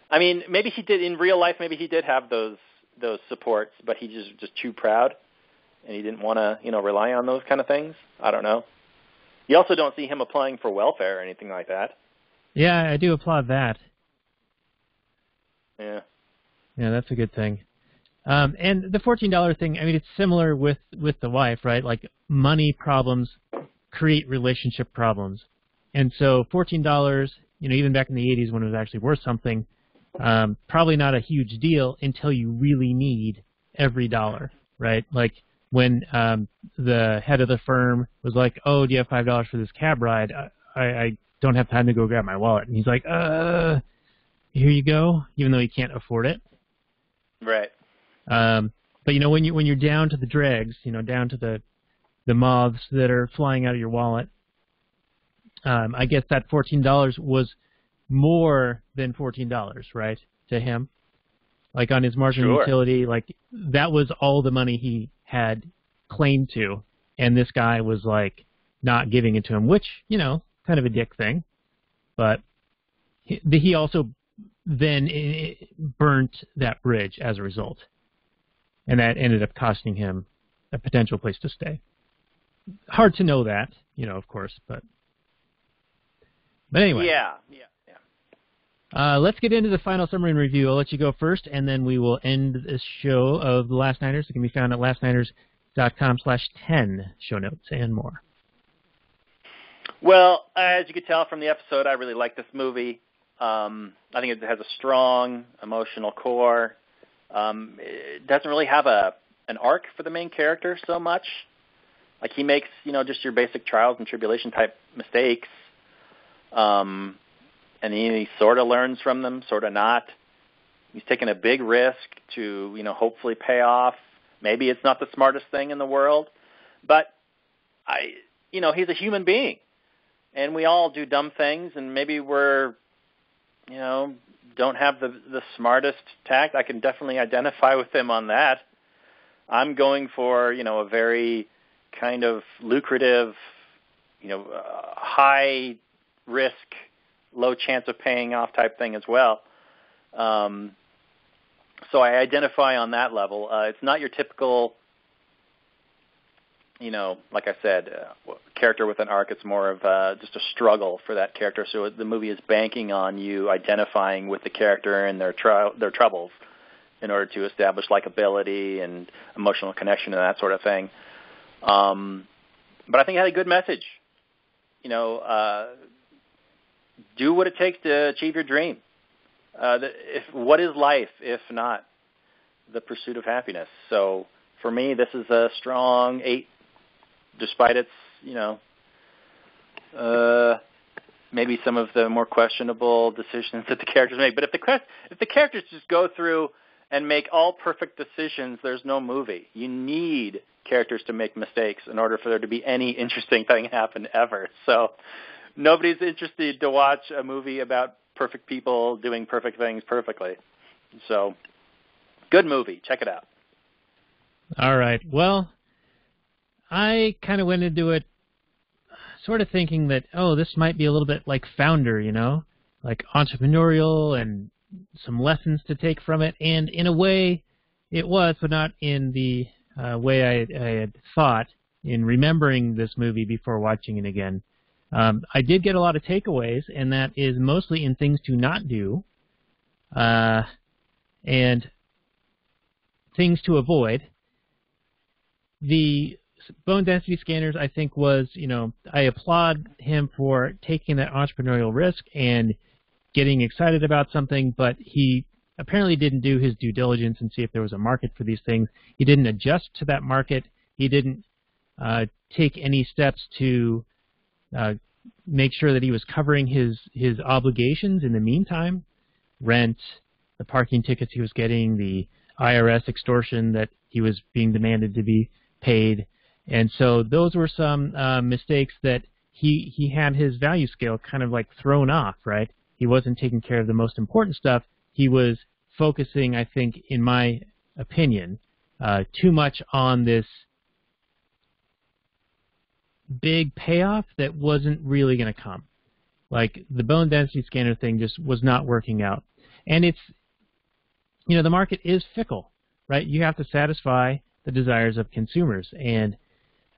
I mean, maybe he did in real life. Maybe he did have those those supports, but he just just too proud. And he didn't want to, you know, rely on those kind of things. I don't know. You also don't see him applying for welfare or anything like that. Yeah, I do applaud that. Yeah. Yeah, that's a good thing. Um, and the fourteen dollar thing, I mean, it's similar with, with the wife, right? Like, money problems create relationship problems. And so fourteen dollars, you know, even back in the eighties when it was actually worth something, um, probably not a huge deal until you really need every dollar, right? Like, when um, the head of the firm was like, oh, do you have five dollars for this cab ride? I, I, I don't have time to go grab my wallet. And he's like, uh, here you go, even though he can't afford it. Right. Um, but, you know, when, you, when you're down to the dregs, you know, down to the, the moths that are flying out of your wallet, um, I guess that fourteen dollars was more than fourteen dollars, right, to him? Like, on his marginal sure. utility, like, that was all the money he had claimed to, and this guy was like not giving it to him, which, you know, kind of a dick thing. But he, he also then burnt that bridge as a result, and that ended up costing him a potential place to stay. Hard to know that, you know, of course, but but anyway. Yeah, yeah. Uh, let's get into the final summary and review. I'll let you go first, and then we will end this show of The Last Nighters. It can be found at last nighters dot com slash ten, show notes and more. Well, as you could tell from the episode, I really like this movie. Um, I think it has a strong emotional core. Um, it doesn't really have a an arc for the main character so much. Like, he makes, you know, just your basic trials and tribulation type mistakes. Um And he, he sort of learns from them, sort of not. He's taking a big risk to, you know, hopefully pay off. Maybe it's not the smartest thing in the world, but I, you know, he's a human being, and we all do dumb things, and maybe we're, you know, don't have the the smartest tact. I can definitely identify with him on that. I'm going for, you know, a very kind of lucrative, you know, uh, high risk, low chance of paying off type thing as well. Um, so I identify on that level. Uh, it's not your typical, you know, like I said, uh, character with an arc. It's more of uh, just a struggle for that character. So the movie is banking on you identifying with the character and their tr- their troubles in order to establish likability and emotional connection and that sort of thing. Um, but I think it had a good message. You know, uh, do what it takes to achieve your dream. Uh, the, if, what is life if not the pursuit of happiness? So for me, this is a strong eight, despite its, you know, uh, maybe some of the more questionable decisions that the characters make. But if the if the characters just go through and make all perfect decisions, there's no movie. You need characters to make mistakes in order for there to be any interesting thing happen ever. So nobody's interested to watch a movie about perfect people doing perfect things perfectly. So, good movie. Check it out. All right. Well, I kind of went into it sort of thinking that, oh, this might be a little bit like Founder, you know, like entrepreneurial and some lessons to take from it. And in a way, it was, but not in the uh, way I, I had thought in remembering this movie before watching it again. Um, I did get a lot of takeaways, and that is mostly in things to not do, uh, and things to avoid. The bone density scanners, I think, was, you know, I applaud him for taking that entrepreneurial risk and getting excited about something, but he apparently didn't do his due diligence and see if there was a market for these things. He didn't adjust to that market. He didn't uh, take any steps to Uh, make sure that he was covering his, his obligations in the meantime, rent, the parking tickets he was getting, the I R S extortion that he was being demanded to be paid. And so those were some uh, mistakes that he, he had his value scale kind of like thrown off, right? He wasn't taking care of the most important stuff. He was focusing, I think, in my opinion, uh, too much on this big payoff that wasn't really going to come. Like, the bone density scanner thing just was not working out. And it's, you know, the market is fickle, right? You have to satisfy the desires of consumers. And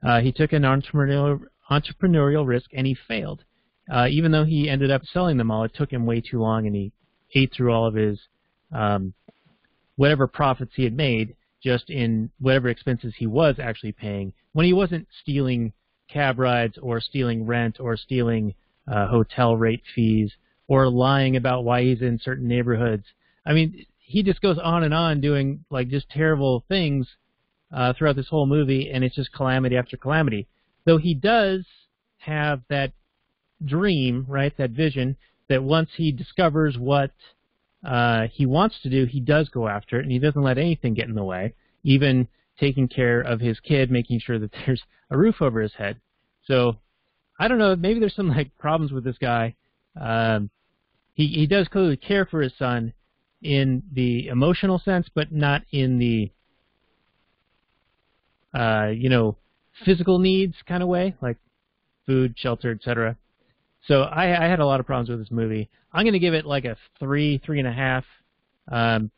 uh, he took an entrepreneurial, entrepreneurial risk, and he failed. Uh, even though he ended up selling them all, it took him way too long, and he ate through all of his, um, whatever profits he had made, just in whatever expenses he was actually paying, when he wasn't stealing cab rides or stealing rent or stealing uh, hotel rate fees or lying about why he's in certain neighborhoods. I mean, he just goes on and on doing like just terrible things uh, throughout this whole movie, and it's just calamity after calamity. Though he does have that dream, right, that vision that once he discovers what uh, he wants to do, he does go after it, and he doesn't let anything get in the way, even taking care of his kid, making sure that there's a roof over his head. So I don't know, maybe there's some like problems with this guy. Um, he, he does clearly care for his son in the emotional sense, but not in the, uh, you know, physical needs kind of way, like food, shelter, et cetera. So I, I had a lot of problems with this movie. I'm going to give it like a three, three and a half. Um,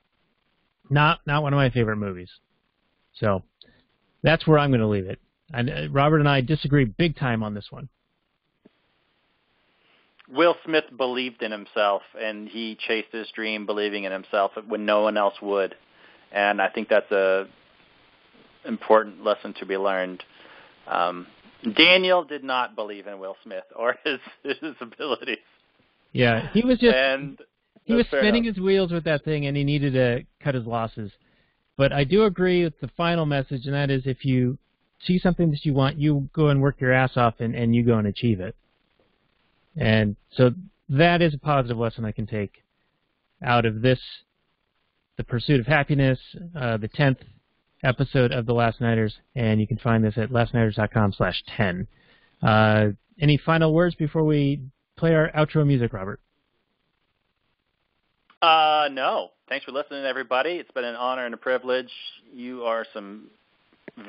not not one of my favorite movies. So that's where I'm going to leave it. And uh, Robert and I disagree big time on this one. Will Smith believed in himself, and he chased his dream believing in himself when no one else would. And I think that's a important lesson to be learned. Um, Daniel did not believe in Will Smith or his, his abilities. Yeah, he was just and he was spinning enough. his wheels with that thing, and he needed to cut his losses. But I do agree with the final message, and that is if you see something that you want, you go and work your ass off, and, and you go and achieve it. And so that is a positive lesson I can take out of this, The Pursuit of Happyness, uh, the tenth episode of The Last Nighters, and you can find this at last nighters dot com slash ten. Uh, any final words before we play our outro music, Robert? Uh, no. Thanks for listening, everybody. It's been an honor and a privilege. You are some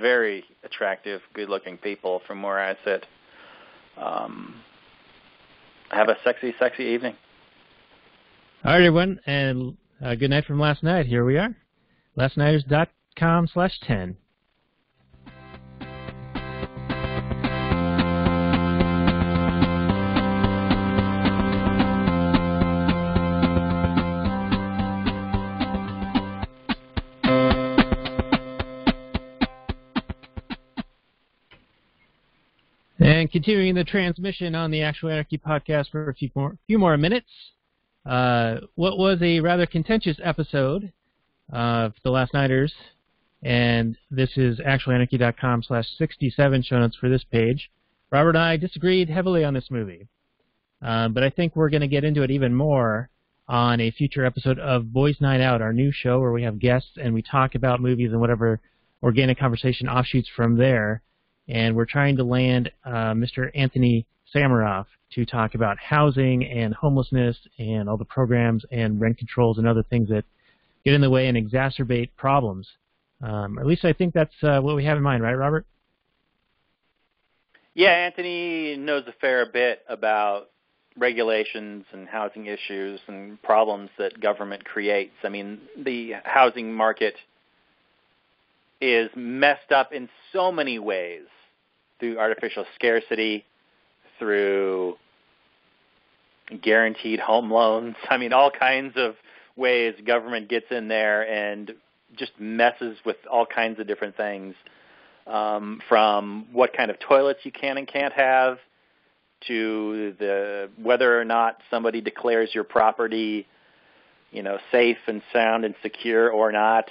very attractive, good-looking people from where I sit. Um, have a sexy, sexy evening. All right, everyone, and uh, good night from last night. Here we are, last nighters dot com slash ten. And continuing the transmission on the Actual Anarchy podcast for a few more, few more minutes, uh, what was a rather contentious episode of The Last Nighters, and this is actual anarchy dot com slash sixty-seven, show notes for this page. Robert and I disagreed heavily on this movie, uh, but I think we're going to get into it even more on a future episode of Boys' Night Out, our new show where we have guests and we talk about movies and whatever organic conversation offshoots from there. And we're trying to land uh, Mister Anthony Samuroff to talk about housing and homelessness and all the programs and rent controls and other things that get in the way and exacerbate problems. Um, at least I think that's uh, what we have in mind, right, Robert? Yeah, Anthony knows a fair bit about regulations and housing issues and problems that government creates. I mean, the housing market is messed up in so many ways through artificial scarcity, through guaranteed home loans. I mean, all kinds of ways government gets in there and just messes with all kinds of different things, um, from what kind of toilets you can and can't have to the whether or not somebody declares your property, you know, safe and sound and secure or not.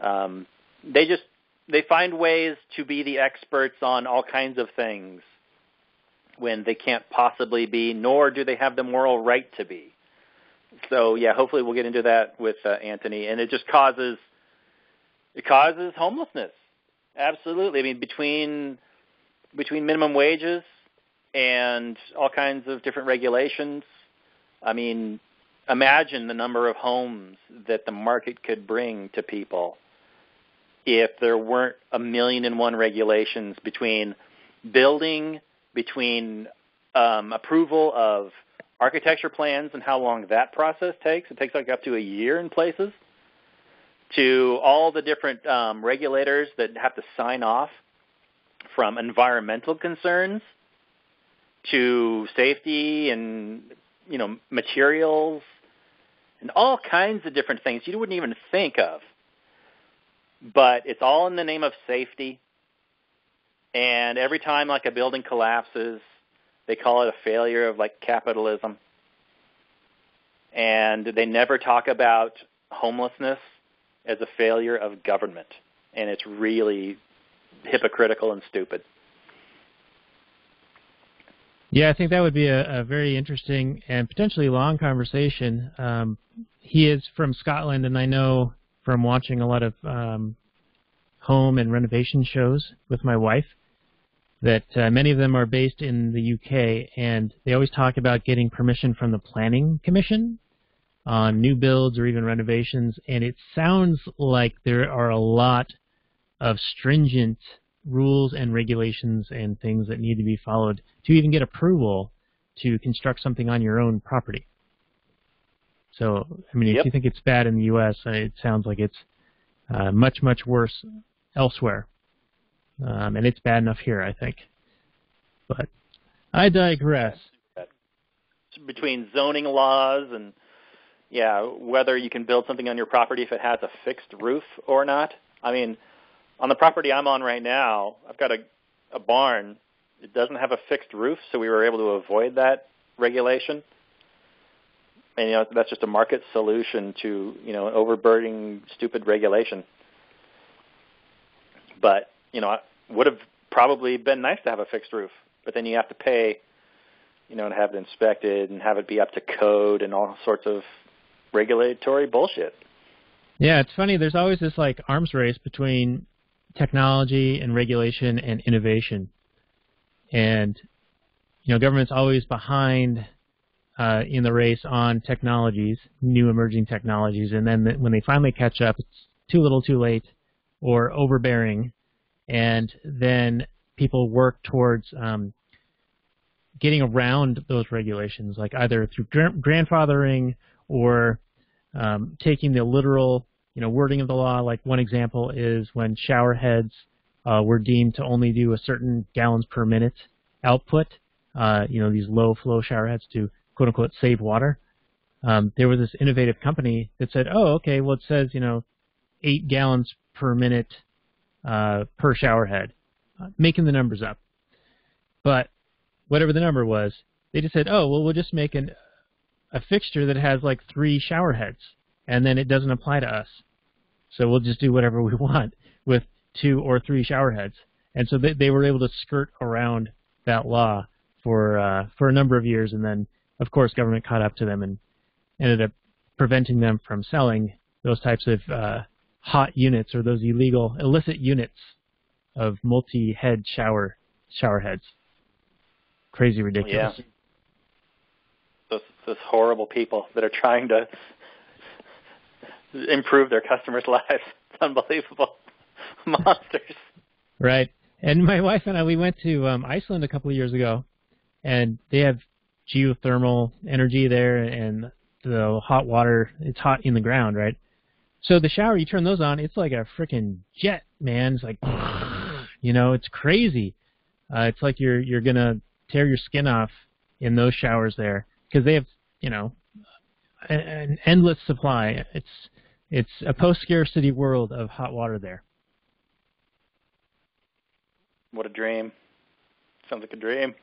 Um, They just they find ways to be the experts on all kinds of things when they can't possibly be, nor do they have the moral right to be. So yeah, hopefully we'll get into that with uh, Anthony, and it just causes it causes homelessness. Absolutely, I mean between between minimum wages and all kinds of different regulations. I mean, imagine the number of homes that the market could bring to people if there weren't a million and one regulations between building, between um, approval of architecture plans and how long that process takes. It takes like up to a year in places, to all the different um, regulators that have to sign off, from environmental concerns to safety and, you know, materials and all kinds of different things you wouldn't even think of. But it's all in the name of safety, and every time like a building collapses, they call it a failure of like capitalism, and they never talk about homelessness as a failure of government, and it's really hypocritical and stupid. Yeah, I think that would be a, a very interesting and potentially long conversation. Um, he is from Scotland, and I know from watching a lot of um, home and renovation shows with my wife, that uh, many of them are based in the U K, and they always talk about getting permission from the Planning Commission on new builds or even renovations, and it sounds like there are a lot of stringent rules and regulations and things that need to be followed to even get approval to construct something on your own property. So, I mean, if yep. you think it's bad in the U S, it sounds like it's uh, much, much worse elsewhere. Um, and it's bad enough here, I think. But I digress. Between zoning laws and, yeah, whether you can build something on your property if it has a fixed roof or not. I mean, on the property I'm on right now, I've got a, a barn. It doesn't have a fixed roof, so we were able to avoid that regulation. And, you know, that's just a market solution to, you know, an overburdening, stupid regulation. But, you know, it would have probably been nice to have a fixed roof, but then you have to pay, you know, and have it inspected and have it be up to code and all sorts of regulatory bullshit. Yeah, it's funny. There's always this, like, arms race between technology and regulation and innovation. And, you know, government's always behind Uh, in the race on technologies, new emerging technologies, and then th- when they finally catch up, it's too little too late or overbearing, and then people work towards um, getting around those regulations, like either through gr- grandfathering or um, taking the literal, you know, wording of the law. Like one example is when shower heads uh, were deemed to only do a certain gallons per minute output, uh, you know, these low flow shower heads to quote-unquote, save water. Um, there was this innovative company that said, oh, okay, well, it says, you know, eight gallons per minute uh, per shower head, uh, making the numbers up. But whatever the number was, they just said, oh, well, we'll just make an, a fixture that has, like, three shower heads, and then it doesn't apply to us. So we'll just do whatever we want with two or three shower heads. And so they, they were able to skirt around that law for uh, for a number of years, and then of course, government caught up to them and ended up preventing them from selling those types of uh, hot units or those illegal, illicit units of multi-head shower shower heads. Crazy, ridiculous. Yeah. Those, those horrible people that are trying to improve their customers' lives. It's unbelievable. Monsters. Right. And my wife and I, we went to um, Iceland a couple of years ago, and they have geothermal energy there, and the hot water, it's hot in the ground, right? So the shower, you turn those on, it's like a freaking jet, man. It's like, you know, it's crazy. Uh, it's like you're you're going to tear your skin off in those showers there because they have, you know, an, an endless supply. It's, it's a post-scarcity world of hot water there. What a dream. Sounds like a dream.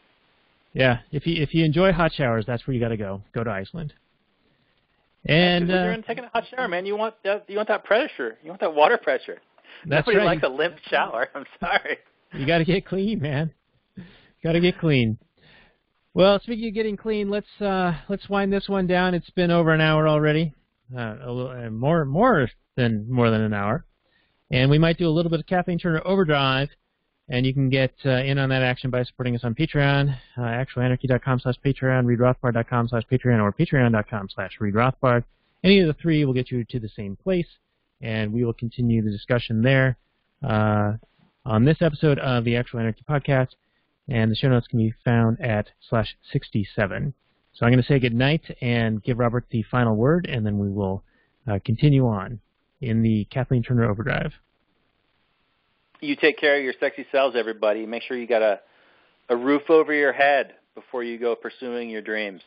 Yeah, if you if you enjoy hot showers, that's where you got to go. Go to Iceland. And uh, you're in taking a hot shower, man. You want that, you want that pressure. You want that water pressure. That's Nobody right. likes a limp shower. I'm sorry. You got to get clean, man. Got to get clean. Well, speaking of getting clean, let's uh, let's wind this one down. It's been over an hour already, uh, a little, uh, more more than more than an hour, and we might do a little bit of Kathleen Turner overdrive. And you can get uh, in on that action by supporting us on Patreon, uh, actualanarchy.com slash Patreon, readrothbard.com slash Patreon, or patreon.com slash readrothbard. Any of the three will get you to the same place, and we will continue the discussion there uh, on this episode of the Actual Anarchy Podcast. And the show notes can be found at slash sixty-seven. So I'm going to say goodnight and give Robert the final word, and then we will uh, continue on in the Kathleen Turner Overdrive. You take care of your sexy selves, everybody. Make sure you got a, a roof over your head before you go pursuing your dreams.